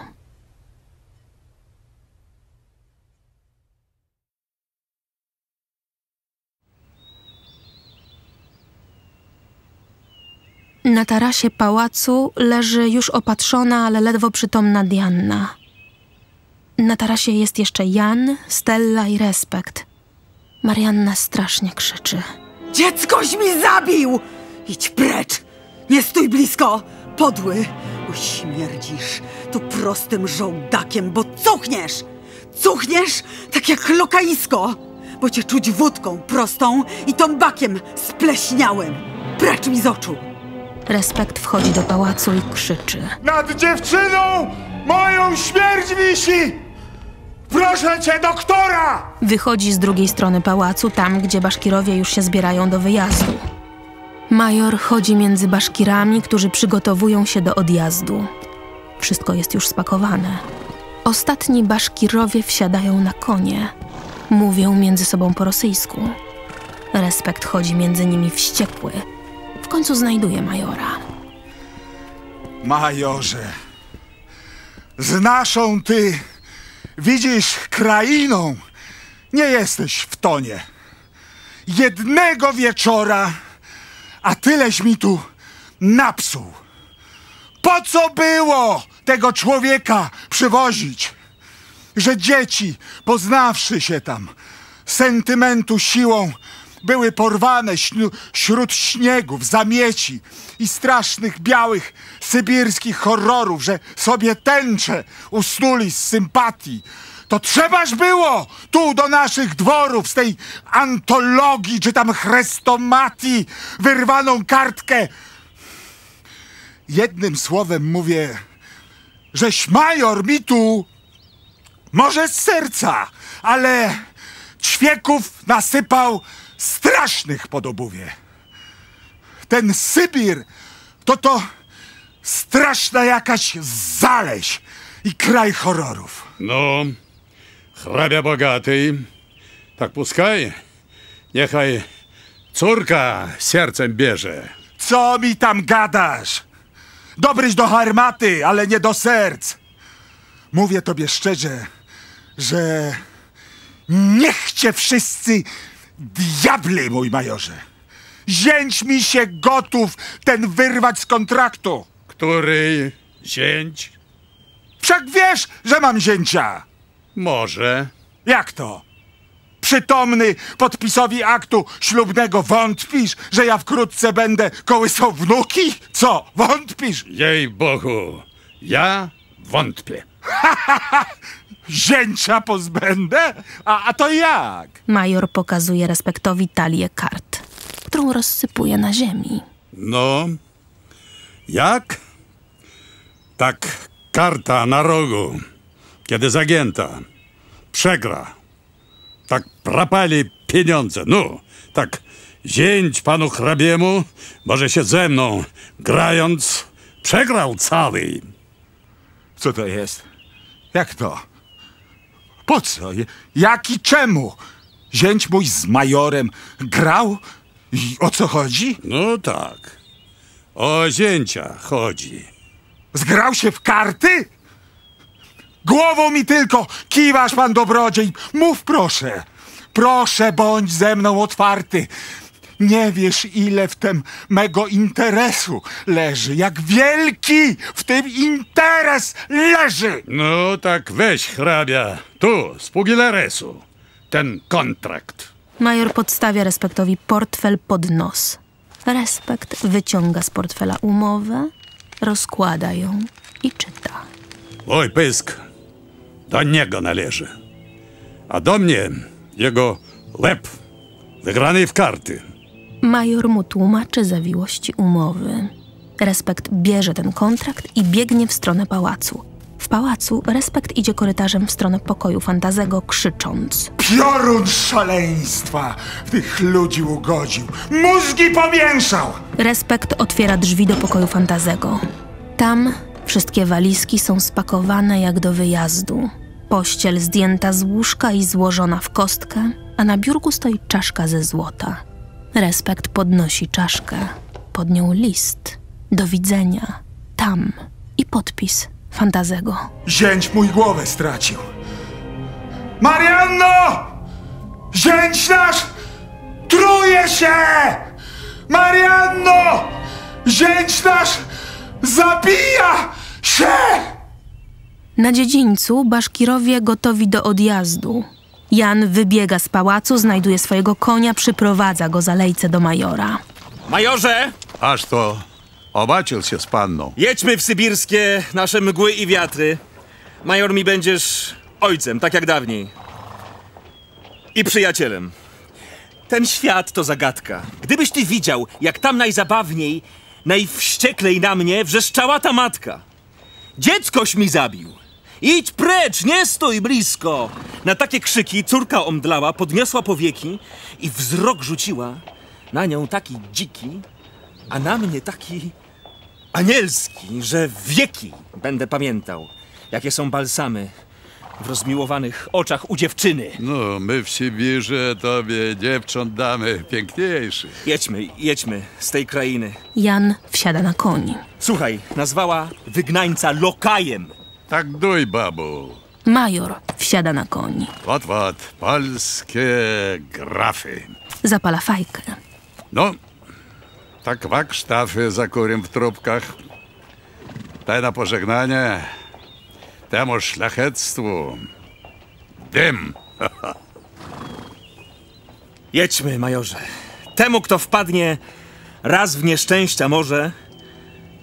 Na tarasie pałacu leży już opatrzona, ale ledwo przytomna Diana. Na tarasie jest jeszcze Jan, Stella i Respekt. Marianna strasznie krzyczy. Dzieckoś mi zabił! Idź precz! Nie stój blisko! Podły! Uśmierdzisz tu prostym żołdakiem, bo cuchniesz! Cuchniesz tak jak lokaisko! Bo cię czuć wódką prostą i tombakiem spleśniałym! Precz mi z oczu! Respekt wchodzi do pałacu i krzyczy. Nad dziewczyną moją śmierć wisi! Proszę cię, doktora! Wychodzi z drugiej strony pałacu, tam gdzie Baszkirowie już się zbierają do wyjazdu. Major chodzi między Baszkirami, którzy przygotowują się do odjazdu. Wszystko jest już spakowane. Ostatni Baszkirowie wsiadają na konie. Mówią między sobą po rosyjsku. Respekt chodzi między nimi wściekły. W końcu znajduje majora. Majorze, z naszą ty, widzisz, krainą nie jesteś w tonie. Jednego wieczora, a tyleś mi tu napsuł. Po co było tego człowieka przywozić? Że dzieci, poznawszy się tam, sentymentu siłą, były porwane wśród śniegów, zamieci i strasznych białych sybirskich horrorów, że sobie tęcze usnuli z sympatii. To trzebaż było tu do naszych dworów z tej antologii czy tam chrestomatii wyrwaną kartkę. Jednym słowem mówię, żeś major mi tu może z serca, ale ćwieków nasypał strasznych pod obuwie. Ten Sybir to to straszna jakaś zaleś i kraj horrorów. No, hrabia bogaty, tak puskaj, niechaj córka sercem bierze. Co mi tam gadasz? Dobryś do harmaty, ale nie do serc. Mówię tobie szczerze, że niech cię wszyscy diabli, mój majorze. Zięć mi się gotów ten wyrwać z kontraktu. Który zięć? Wszak wiesz, że mam zięcia. Może. Jak to? Przytomny podpisowi aktu ślubnego wątpisz, że ja wkrótce będę kołysał wnuki? Co, wątpisz? Jej Bogu, ja wątpię. Ha, ha, ha! Zięcia pozbędę? A, a to jak? Major pokazuje Respektowi talię kart, którą rozsypuje na ziemi. No, jak? Tak karta na rogu, kiedy zagięta, przegra. Tak prapali pieniądze. No, tak zięć panu hrabiemu, może się ze mną grając, przegrał cały. Co to jest? Jak to? Po co? Jak i czemu? Zięć mój z majorem grał? I o co chodzi? No tak. O zięcia chodzi. Zgrał się w karty? Głową mi tylko kiwasz, pan dobrodziej. Mów proszę. Proszę, bądź ze mną otwarty. Nie wiesz, ile w tym mego interesu leży. Jak wielki w tym interes leży! No tak weź, hrabia. Tu, z pugileresu. Ten kontrakt. Major podstawia Respektowi portfel pod nos. Respekt wyciąga z portfela umowę, rozkłada ją i czyta. Oj, pysk. Do niego należy. A do mnie jego łeb wygrany w karty. Major mu tłumaczy zawiłości umowy. Respekt bierze ten kontrakt i biegnie w stronę pałacu. W pałacu Respekt idzie korytarzem w stronę pokoju Fantazego, krzycząc: piorun szaleństwa w tych ludzi ugodził! Mózgi pomięszał! Respekt otwiera drzwi do pokoju Fantazego. Tam wszystkie walizki są spakowane jak do wyjazdu. Pościel zdjęta z łóżka i złożona w kostkę, a na biurku stoi czaszka ze złota. Respekt podnosi czaszkę. Pod nią list. Do widzenia. Tam. I podpis Fantazego. Zięć mój głowę stracił. Marianno! Zięć nasz truje się! Marianno! Zięć nasz zabija się! Na dziedzińcu Baszkirowie gotowi do odjazdu. Jan wybiega z pałacu, znajduje swojego konia, przyprowadza go za lejce do majora. Majorze! Aż to obaczył się z panną. Jedźmy w sybirskie nasze mgły i wiatry. Major mi będziesz ojcem, tak jak dawniej. I przyjacielem. Ten świat to zagadka. Gdybyś ty widział, jak tam najzabawniej, najwścieklej na mnie wrzeszczała ta matka. Dzieckoś mi zabił. Idź precz, nie stój blisko. Na takie krzyki córka omdlała, podniosła powieki i wzrok rzuciła. Na nią taki dziki, a na mnie taki anielski, że wieki będę pamiętał, jakie są balsamy w rozmiłowanych oczach u dziewczyny. No, my w Sibirze tobie dziewcząt damy piękniejszych. Jedźmy, jedźmy z tej krainy. Jan wsiada na koni. Słuchaj, nazwała wygnańca lokajem. Tak duj, babu. Major wsiada na koni. Wat, wat, polskie grafy. Zapala fajkę. No, tak waksztafy zakurym w trupkach. Daj na pożegnanie temu szlachectwu. Dym. Jedźmy, majorze. Temu, kto wpadnie raz w nieszczęścia może,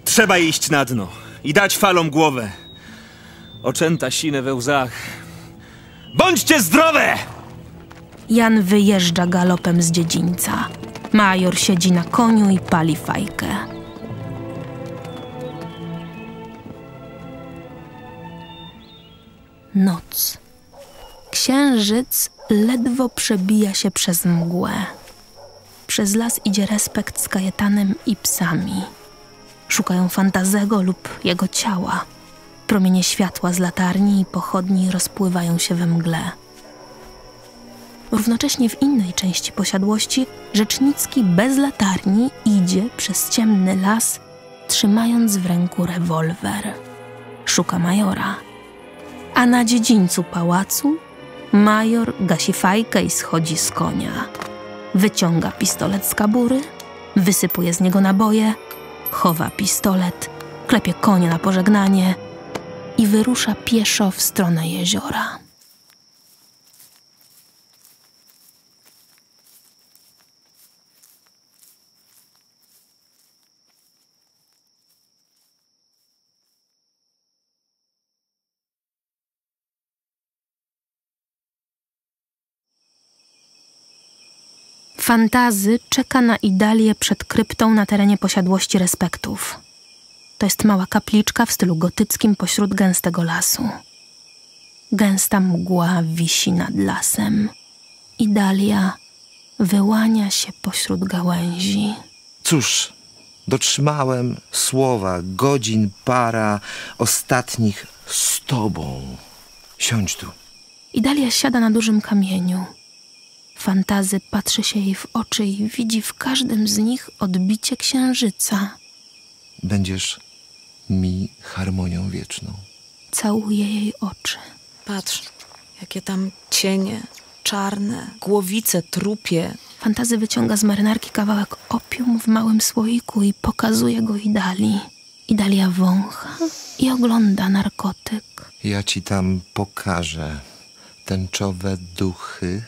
trzeba iść na dno i dać falom głowę. Oczęta sine we łzach. Bądźcie zdrowe! Jan wyjeżdża galopem z dziedzińca. Major siedzi na koniu i pali fajkę. Noc. Księżyc ledwo przebija się przez mgłę. Przez las idzie Respekt z Kajetanem i psami. Szukają Fantazego lub jego ciała. Promienie światła z latarni i pochodni rozpływają się we mgle. Równocześnie w innej części posiadłości Rzecznicki bez latarni idzie przez ciemny las, trzymając w ręku rewolwer. Szuka majora. A na dziedzińcu pałacu major gasi fajkę i schodzi z konia. Wyciąga pistolet z kabury, wysypuje z niego naboje, chowa pistolet, klepie konia na pożegnanie i wyrusza pieszo w stronę jeziora. Fantazy czeka na Idalię przed kryptą na terenie posiadłości Respektów. To jest mała kapliczka w stylu gotyckim pośród gęstego lasu. Gęsta mgła wisi nad lasem. Idalia wyłania się pośród gałęzi. Cóż, dotrzymałem słowa, godzin, para, ostatnich z tobą. Siądź tu. Idalia siada na dużym kamieniu. Fantazy patrzy się jej w oczy i widzi w każdym z nich odbicie księżyca. Będziesz mi harmonią wieczną. Całuje jej oczy. Patrz, jakie tam cienie, czarne, głowice, trupie. Fantazy wyciąga z marynarki kawałek opium w małym słoiku i pokazuje go Idalii. Idalia wącha i ogląda narkotyk. Ja ci tam pokażę tęczowe duchy,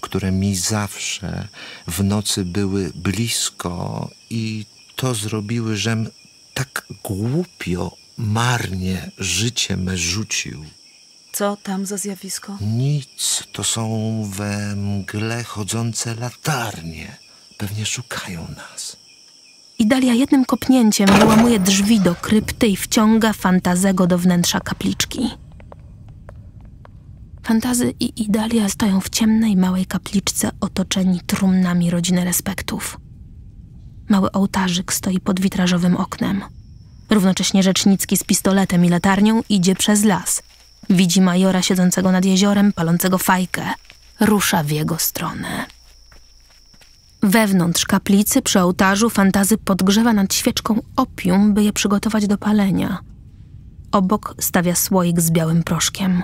które mi zawsze w nocy były blisko i to zrobiły, żem tak głupio, marnie życie me rzucił. Co tam za zjawisko? Nic, to są we mgle chodzące latarnie. Pewnie szukają nas. Idalia jednym kopnięciem wyłamuje drzwi do krypty i wciąga Fantazego do wnętrza kapliczki. Fantazy i Idalia stoją w ciemnej, małej kapliczce otoczeni trumnami rodziny Respektów. Mały ołtarzyk stoi pod witrażowym oknem. Równocześnie Rzecznicki z pistoletem i latarnią idzie przez las. Widzi majora siedzącego nad jeziorem, palącego fajkę. Rusza w jego stronę. Wewnątrz kaplicy, przy ołtarzu, Fantazy podgrzewa nad świeczką opium, by je przygotować do palenia. Obok stawia słoik z białym proszkiem,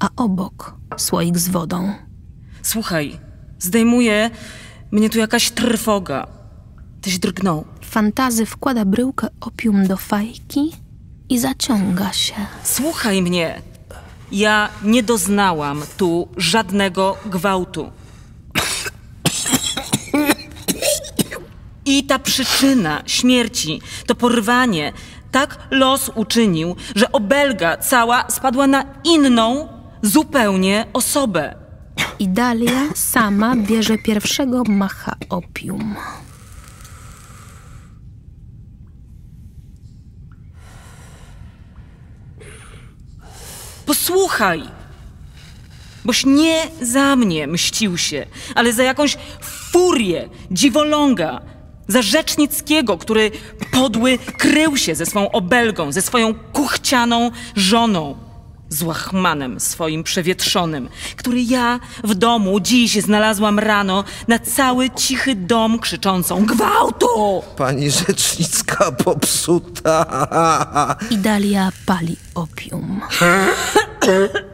a obok słoik z wodą. Słuchaj, zdejmuje mnie tu jakaś trwoga. Tyś drgnął. fantazy wkłada bryłkę opium do fajki i zaciąga się. Słuchaj mnie. Ja nie doznałam tu żadnego gwałtu. I ta przyczyna śmierci, to porwanie, tak los uczynił, że obelga cała spadła na inną, zupełnie osobę. Idalia sama bierze pierwszego macha opium. Posłuchaj, boś nie za mnie mścił się, ale za jakąś furię dziwoląga, za Rzecznickiego, który podły krył się ze swą obelgą, ze swoją kuchcianą żoną, z łachmanem swoim przewietrzonym, który ja w domu dziś znalazłam rano na cały cichy dom krzyczącą gwałtu! Pani Rzecznicka popsuta! Idalia pali opium.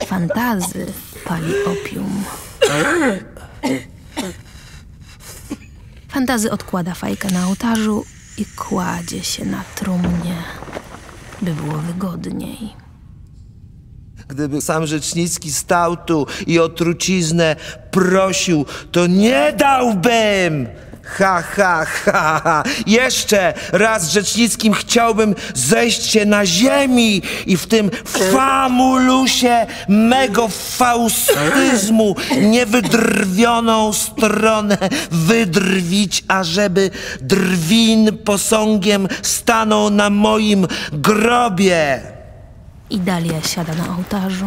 Fantazy pali opium. Fantazy odkłada fajkę na ołtarzu i kładzie się na trumnie, by było wygodniej. Gdyby sam Rzecznicki stał tu i o truciznę prosił, to nie dałbym! Ha, ha, ha, ha! Jeszcze raz Rzecznickim chciałbym zejść się na ziemi i w tym famulusie mego faustyzmu niewydrwioną stronę wydrwić, ażeby drwin posągiem stanął na moim grobie. Idalia siada na ołtarzu.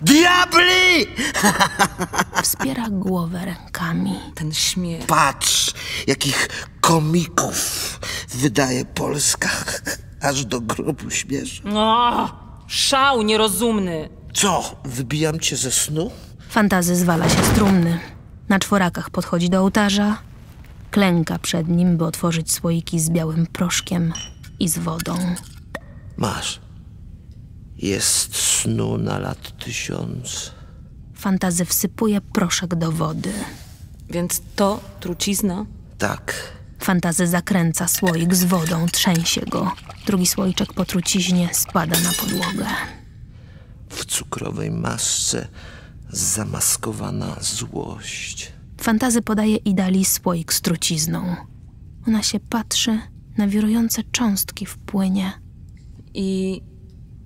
Diabli! Wspiera głowę rękami. Ten śmiech. Patrz, jakich komików wydaje Polska. Aż do grobu śmieszy. No, szał nierozumny. Co? Wybijam cię ze snu? Fantazy zwala się z trumny. Na czworakach podchodzi do ołtarza. Klęka przed nim, by otworzyć słoiki z białym proszkiem i z wodą. Masz. Jest snu na lat tysiąc. Fantazy wsypuje proszek do wody. Więc to trucizna? Tak. Fantazy zakręca słoik z wodą, trzęsie go. Drugi słoiczek po truciźnie spada na podłogę. W cukrowej masce zamaskowana złość. Fantazy podaje Idali słoik z trucizną. Ona się patrzy na wirujące cząstki w płynie. I...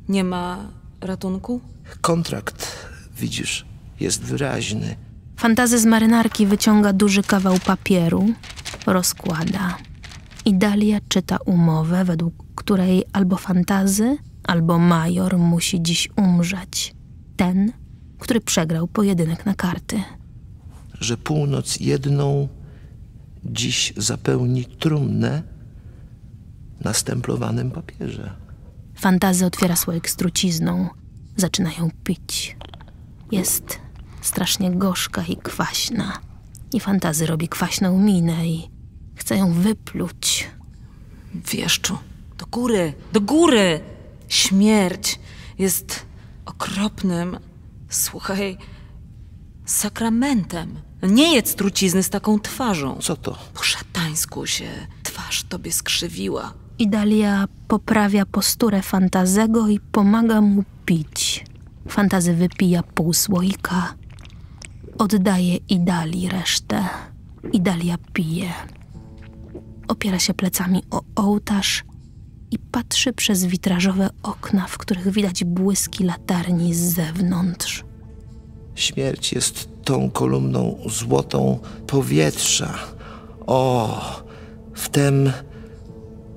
nie ma ratunku? Kontrakt, widzisz, jest wyraźny. Fantazy z marynarki wyciąga duży kawał papieru, rozkłada. Idalia czyta umowę, według której albo Fantazy, albo major musi dziś umrzeć. Ten, który przegrał pojedynek na karty. Że północ jedną dziś zapełni trumnę na stemplowanym papierze. Fantazy otwiera słoik z trucizną. Zaczyna ją pić. Jest strasznie gorzka i kwaśna. I Fantazy robi kwaśną minę i chce ją wypluć. Wieszczu, do góry, do góry! Śmierć jest okropnym, słuchaj, sakramentem. Nie jedz trucizny z taką twarzą. Co to? Po szatańsku się twarz tobie skrzywiła. Idalia poprawia posturę Fantazego i pomaga mu pić. Fantazy wypija pół słoika. Oddaje Idali resztę. Idalia pije. Opiera się plecami o ołtarz i patrzy przez witrażowe okna, w których widać błyski latarni z zewnątrz. Śmierć jest tą kolumną złotą powietrza. O, w tym... w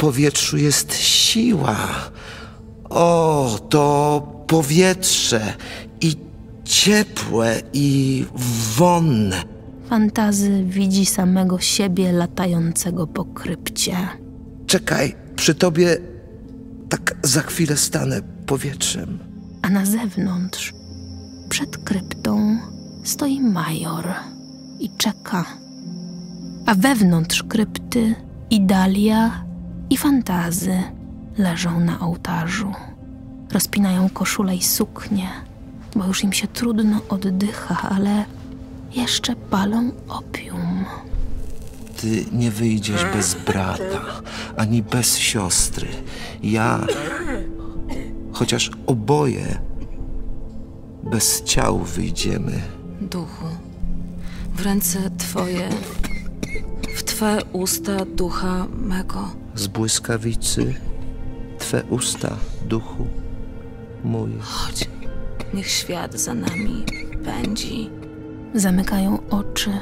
powietrzu jest siła. O, to powietrze i ciepłe i wonne. Fantazy widzi samego siebie latającego po krypcie. Czekaj, przy tobie tak za chwilę stanę powietrzem. A na zewnątrz, przed kryptą, stoi major i czeka. A wewnątrz krypty Idalia i Fantazy leżą na ołtarzu. Rozpinają koszule i suknie, bo już im się trudno oddycha, ale jeszcze palą opium. ty nie wyjdziesz bez brata, ani bez siostry. Ja, chociaż oboje, bez ciał wyjdziemy. Duchu, w ręce twoje, w twe usta ducha mego. Z błyskawicy, twe usta duchu mój. Chodź, niech świat za nami pędzi. Zamykają oczy.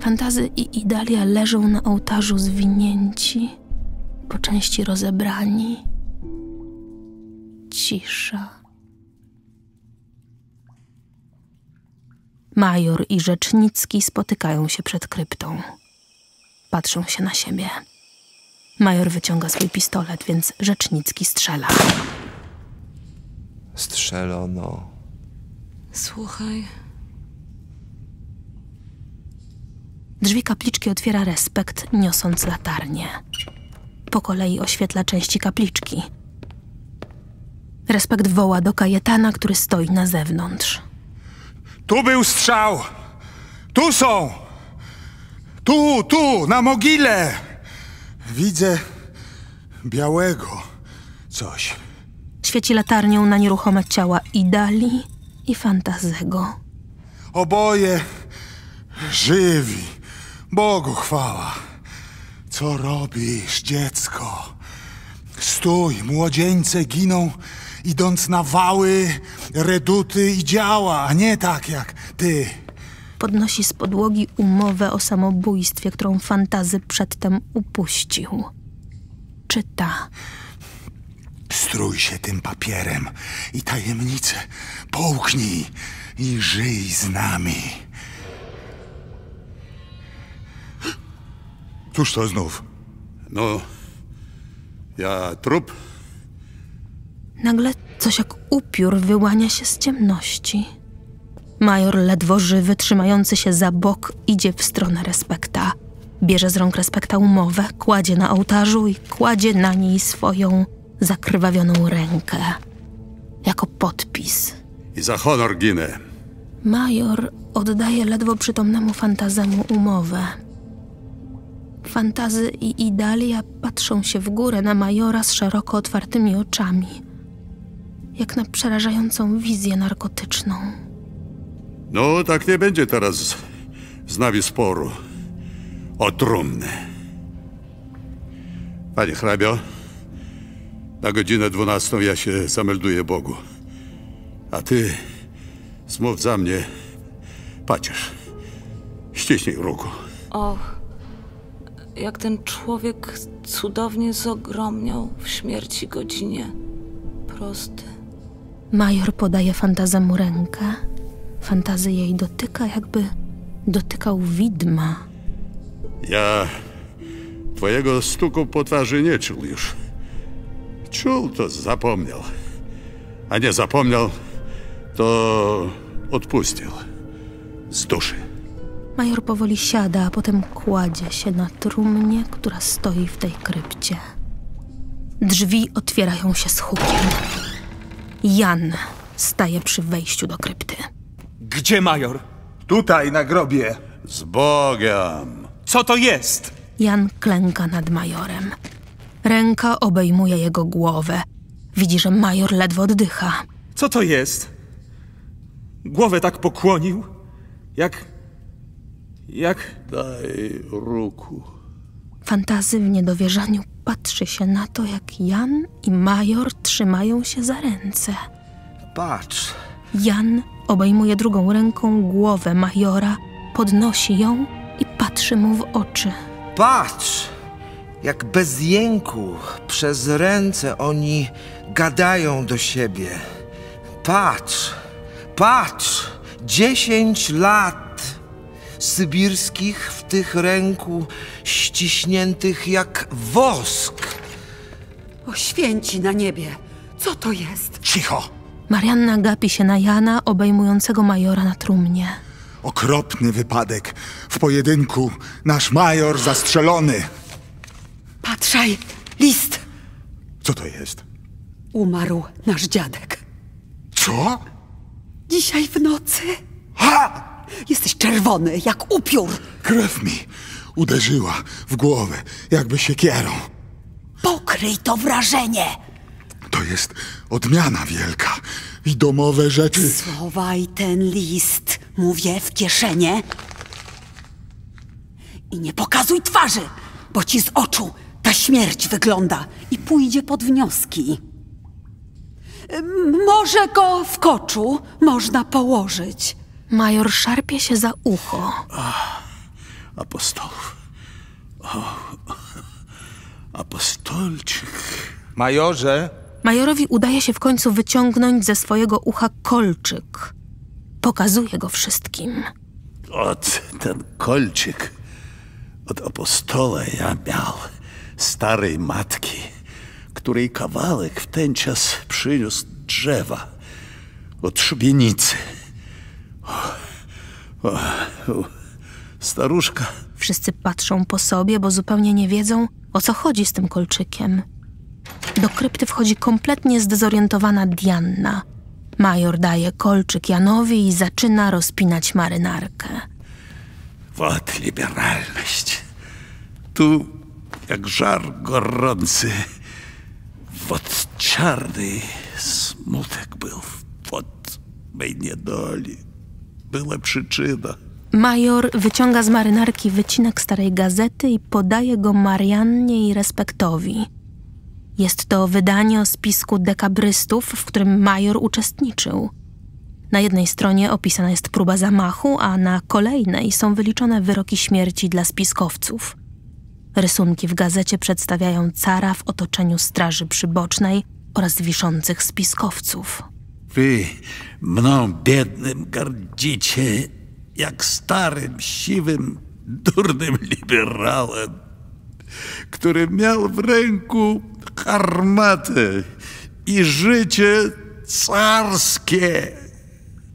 Fantazy i Idalia leżą na ołtarzu zwinięci, po części rozebrani. Cisza. Major i Rzecznicki spotykają się przed kryptą. Patrzą się na siebie. Major wyciąga swój pistolet, więc Rzecznicki strzela. Strzelono. Słuchaj. Drzwi kapliczki otwiera Respekt, niosąc latarnię. Po kolei oświetla części kapliczki. Respekt woła do Kajetana, który stoi na zewnątrz. Tu był strzał! Tu są! Tu, tu, na mogile! Widzę białego coś. Świeci latarnią na nieruchome ciała Idali i Fantazego. Oboje żywi. Bogu chwała. Co robisz, dziecko? Stój, młodzieńce giną, idąc na wały, reduty i działa, a nie tak jak ty. Podnosi z podłogi umowę o samobójstwie, którą Fantazy przedtem upuścił. Czyta. Strój się tym papierem i tajemnicę połknij i żyj z nami. Cóż to znów? No, ja trup. Nagle coś jak upiór wyłania się z ciemności. Major, ledwo żywy, trzymający się za bok, idzie w stronę Respekta. Bierze z rąk Respekta umowę, kładzie na ołtarzu i kładzie na niej swoją zakrwawioną rękę. Jako podpis. I za honor ginę. Major oddaje ledwo przytomnemu Fantazemu umowę. Fantazy i Idalia patrzą się w górę na majora z szeroko otwartymi oczami. Jak na przerażającą wizję narkotyczną. No, tak nie będzie teraz z nami sporu o trumnę. Panie hrabio, na godzinę dwunastą ja się zamelduję Bogu. A ty zmów za mnie, pacierz. Ściśnij ruku. Och. Jak ten człowiek cudownie zogromniał w śmierci godzinie. Prosty. Major podaje Fantazemu rękę. Fantazy jej dotyka, jakby dotykał widma. Ja twojego stuku po twarzy nie czuł już. Czuł, to zapomniał. A nie zapomniał, to odpuścił. Z duszy. Major powoli siada, a potem kładzie się na trumnie, która stoi w tej krypcie. Drzwi otwierają się z hukiem. Jan staje przy wejściu do krypty. Gdzie major? Tutaj, na grobie. Z Bogiem. Co to jest? Jan klęka nad majorem. Ręka obejmuje jego głowę. Widzi, że major ledwo oddycha. Co to jest? Głowę tak pokłonił, jak... Jak? Daj ruku. Fantazy w niedowierzaniu patrzy się na to, jak Jan i major trzymają się za ręce. Patrz. Jan obejmuje drugą ręką głowę majora, podnosi ją i patrzy mu w oczy. Patrz, jak bez jęku przez ręce oni gadają do siebie. Patrz, patrz, dziesięć lat. Sybirskich w tych ręku, ściśniętych jak wosk. O święci na niebie, co to jest? Cicho! Marianna gapi się na Jana, obejmującego majora na trumnie. Okropny wypadek. W pojedynku nasz major zastrzelony. Patrzaj, list! Co to jest? Umarł nasz dziadek. Co? Dzisiaj w nocy. Ha! Jesteś czerwony, jak upiór. Krew mi uderzyła w głowę, jakby siekierą. Pokryj to wrażenie! To jest odmiana wielka i domowe rzeczy... Schowaj ten list, mówię, w kieszenie. I nie pokazuj twarzy, bo ci z oczu ta śmierć wygląda i pójdzie pod wnioski. Może go w koczu można położyć. Major szarpie się za ucho. Ach, apostołów. O, apostolczyk. Majorze! Majorowi udaje się w końcu wyciągnąć ze swojego ucha kolczyk. Pokazuje go wszystkim. Ot, ten kolczyk od apostoła ja miał, starej matki, której kawałek w ten czas przyniósł drzewa od szubienicy. O, o, o, staruszka. Wszyscy patrzą po sobie, bo zupełnie nie wiedzą, o co chodzi z tym kolczykiem. Do krypty wchodzi kompletnie zdezorientowana Diana. Major daje kolczyk Janowi i zaczyna rozpinać marynarkę. Wot liberalność. Tu jak żar gorący. Wot czarny smutek był. Wot mej niedoli. Była przyczyna. Major wyciąga z marynarki wycinek starej gazety i podaje go Mariannie i Respektowi. Jest to wydanie o spisku dekabrystów, w którym major uczestniczył. Na jednej stronie opisana jest próba zamachu, a na kolejnej są wyliczone wyroki śmierci dla spiskowców. Rysunki w gazecie przedstawiają cara w otoczeniu straży przybocznej oraz wiszących spiskowców. Wy mną biednym gardzicie, jak starym, siwym, durnym liberałem, który miał w ręku armatę i życie carskie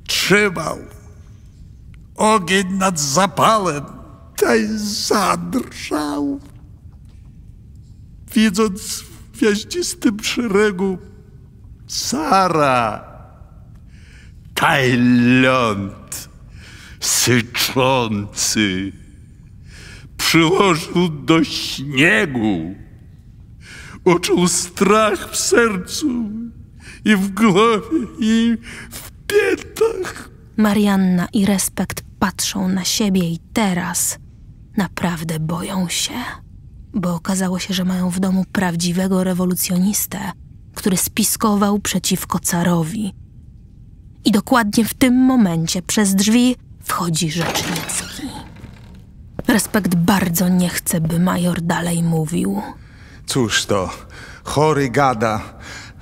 trzymał. Ogień nad zapałem ten zadrżał. Widząc w gwiaździstym szeregu cara, Tajland syczący przyłożył do śniegu. Uczuł strach w sercu i w głowie, i w piętach. Marianna i Respekt patrzą na siebie i teraz naprawdę boją się, bo okazało się, że mają w domu prawdziwego rewolucjonistę, który spiskował przeciwko carowi. I dokładnie w tym momencie przez drzwi wchodzi Rzecznicki. Respekt bardzo nie chce, by major dalej mówił. Cóż to, chory gada.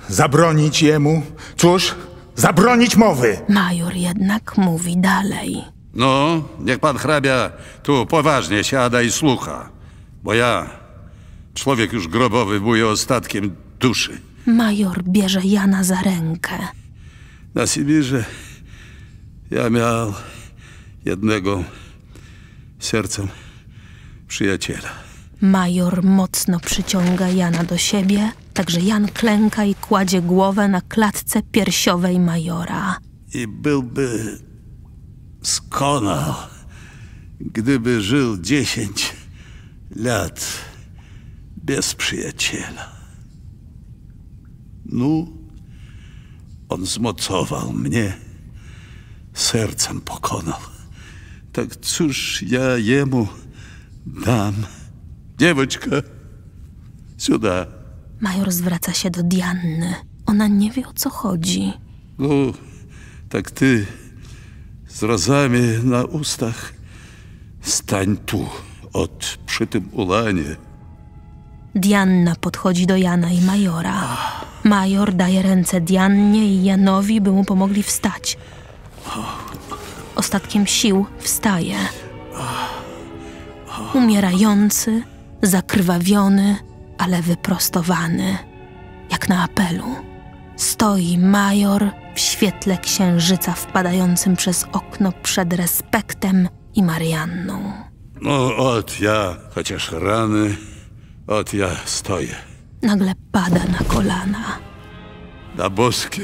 Zabronić jemu? Cóż, zabronić mowy! Major jednak mówi dalej. No, niech pan hrabia tu poważnie siada i słucha, bo ja, człowiek już grobowy, buję ostatkiem duszy. Major bierze Jana za rękę. Na Sibirze ja miał jednego sercem przyjaciela. Major mocno przyciąga Jana do siebie, także Jan klęka i kładzie głowę na klatce piersiowej majora. I byłby skonał, gdyby żył dziesięć lat bez przyjaciela. No, on zmocował mnie, sercem pokonał. Tak cóż ja jemu dam? Dziewoczka, siuda. Major zwraca się do Dianny. Ona nie wie, o co chodzi. No, tak ty, z razami na ustach, stań tu, od przy tym ulanie. Diana podchodzi do Jana i majora. Major daje ręce Diannie i Janowi, by mu pomogli wstać. Ostatkiem sił wstaje. Umierający, zakrwawiony, ale wyprostowany, jak na apelu. Stoi major w świetle księżyca wpadającym przez okno przed Respektem i Marianną. No, ot ja, chociaż rany, ot ja stoję. Nagle pada na kolana. Na boskie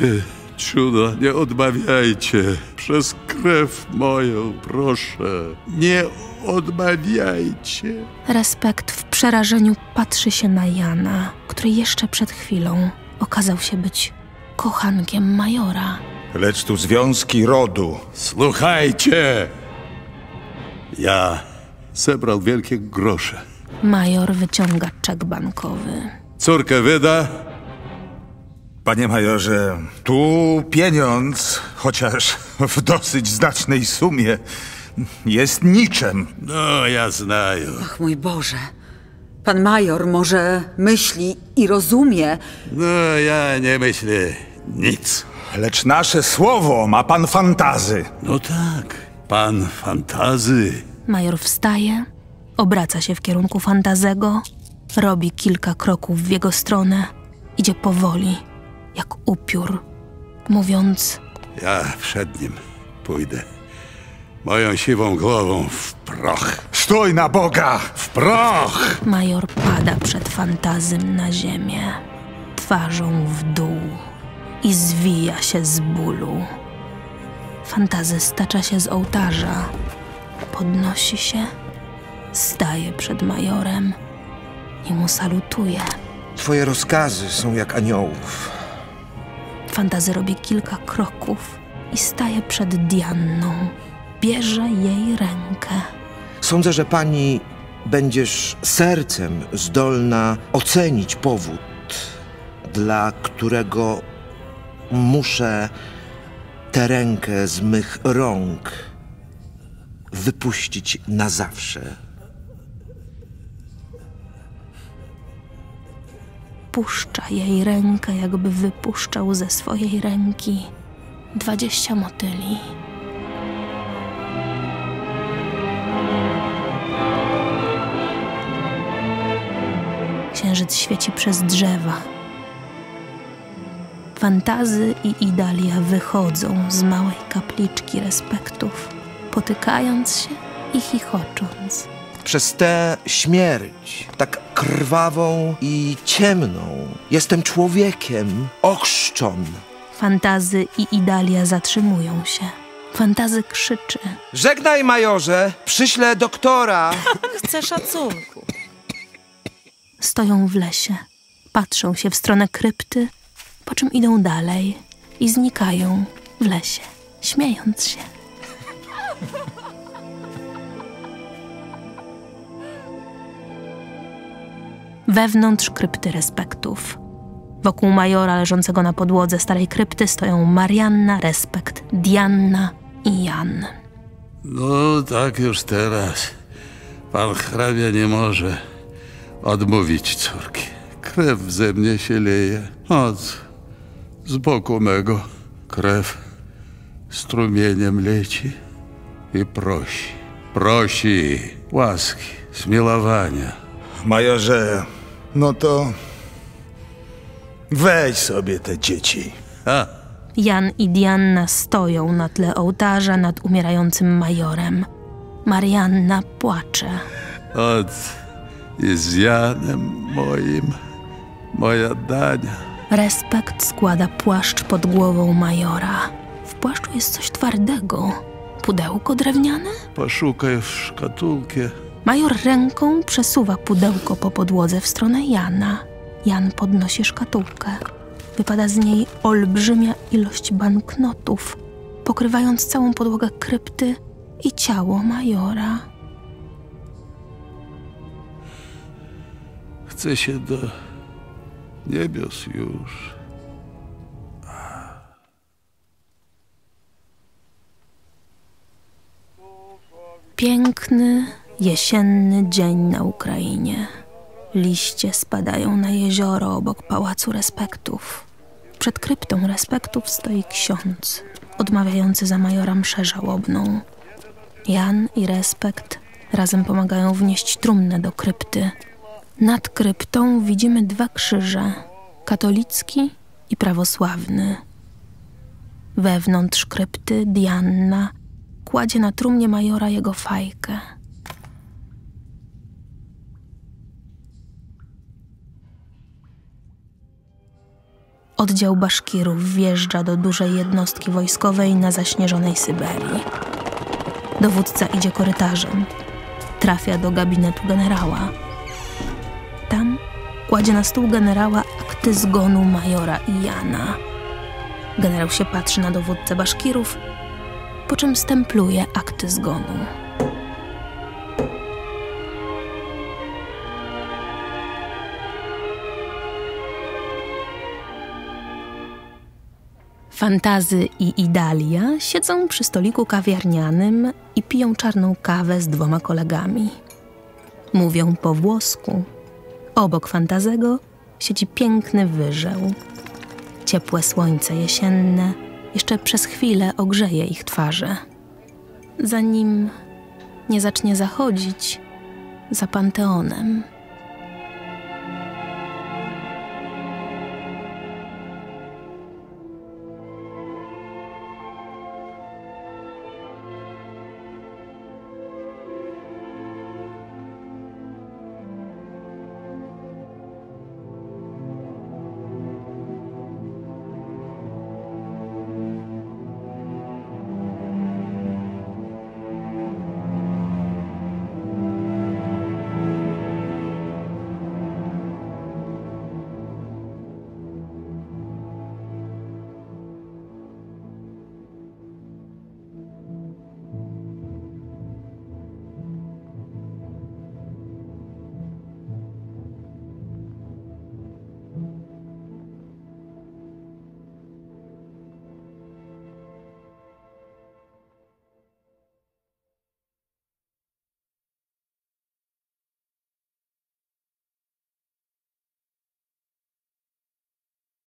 cuda nie odmawiajcie. Przez krew moją, proszę, nie odmawiajcie. Respekt w przerażeniu patrzy się na Jana, który jeszcze przed chwilą okazał się być kochankiem majora. Lecz tu związki rodu. Słuchajcie! Ja zebrał wielkie grosze. Major wyciąga czek bankowy. Córkę wyda? Panie majorze, tu pieniądz, chociaż w dosyć znacznej sumie, jest niczym. No, ja znaję. Ach, mój Boże. Pan major może myśli i rozumie. No, ja nie myślę nic. Lecz nasze słowo ma pan fantazy. No tak, pan fantazy. Major wstaje, obraca się w kierunku Fantazego, robi kilka kroków w jego stronę, idzie powoli, jak upiór, mówiąc... Ja przed nim pójdę, moją siwą głową w proch. Stój na Boga! W proch! Major pada przed Fantazym na ziemię, twarzą w dół i zwija się z bólu. Fantazy stacza się z ołtarza, podnosi się, staje przed majorem i mu salutuje. Twoje rozkazy są jak aniołów. Fantazy robi kilka kroków i staje przed Dianną. Bierze jej rękę. Sądzę, że pani będziesz sercem zdolna ocenić powód, dla którego muszę tę rękę z mych rąk wypuścić na zawsze. Puszcza jej rękę, jakby wypuszczał ze swojej ręki dwadzieścia motyli. Księżyc świeci przez drzewa. Fantazy i Idalia wychodzą z małej kapliczki respektów, potykając się i chichocząc. Przez tę śmierć, tak krwawą i ciemną, jestem człowiekiem, ochrzczon. Fantazy i Idalia zatrzymują się. Fantazy krzyczy. Żegnaj, majorze, przyślę doktora. Chcę szacunku. Stoją w lesie, patrzą się w stronę krypty, po czym idą dalej i znikają w lesie, śmiejąc się. Wewnątrz krypty respektów. Wokół majora leżącego na podłodze starej krypty stoją Marianna, Respekt, Dianna i Jan. No tak już teraz. Pan hrabia nie może odmówić córki. Krew ze mnie się leje. Od z boku mego krew strumieniem leci i prosi. Prosi łaski, zmiłowania. Majorze... No to weź sobie te dzieci. A. Jan i Dianna stoją na tle ołtarza nad umierającym majorem. Marianna płacze. Od i z Janem moim, moja dania. Respekt składa płaszcz pod głową majora. W płaszczu jest coś twardego. Pudełko drewniane? Poszukaj w szkatułkę. Major ręką przesuwa pudełko po podłodze w stronę Jana. Jan podnosi szkatułkę. Wypada z niej olbrzymia ilość banknotów, pokrywając całą podłogę krypty i ciało majora. Chcę się do niebios już. Piękny... jesienny dzień na Ukrainie. Liście spadają na jezioro obok Pałacu Respektów. Przed kryptą Respektów stoi ksiądz, odmawiający za majora mszę żałobną. Jan i Respekt razem pomagają wnieść trumnę do krypty. Nad kryptą widzimy dwa krzyże, katolicki i prawosławny. Wewnątrz krypty Dianna kładzie na trumnie majora jego fajkę. Oddział Baszkirów wjeżdża do dużej jednostki wojskowej na zaśnieżonej Syberii. Dowódca idzie korytarzem. Trafia do gabinetu generała. Tam kładzie na stół generała akty zgonu majora i Jana. Generał się patrzy na dowódcę Baszkirów, po czym stempluje akty zgonu. Fantazy i Idalia siedzą przy stoliku kawiarnianym i piją czarną kawę z dwoma kolegami. Mówią po włosku. Obok Fantazego siedzi piękny wyżeł. Ciepłe słońce jesienne jeszcze przez chwilę ogrzeje ich twarze. Zanim nie zacznie zachodzić za Panteonem,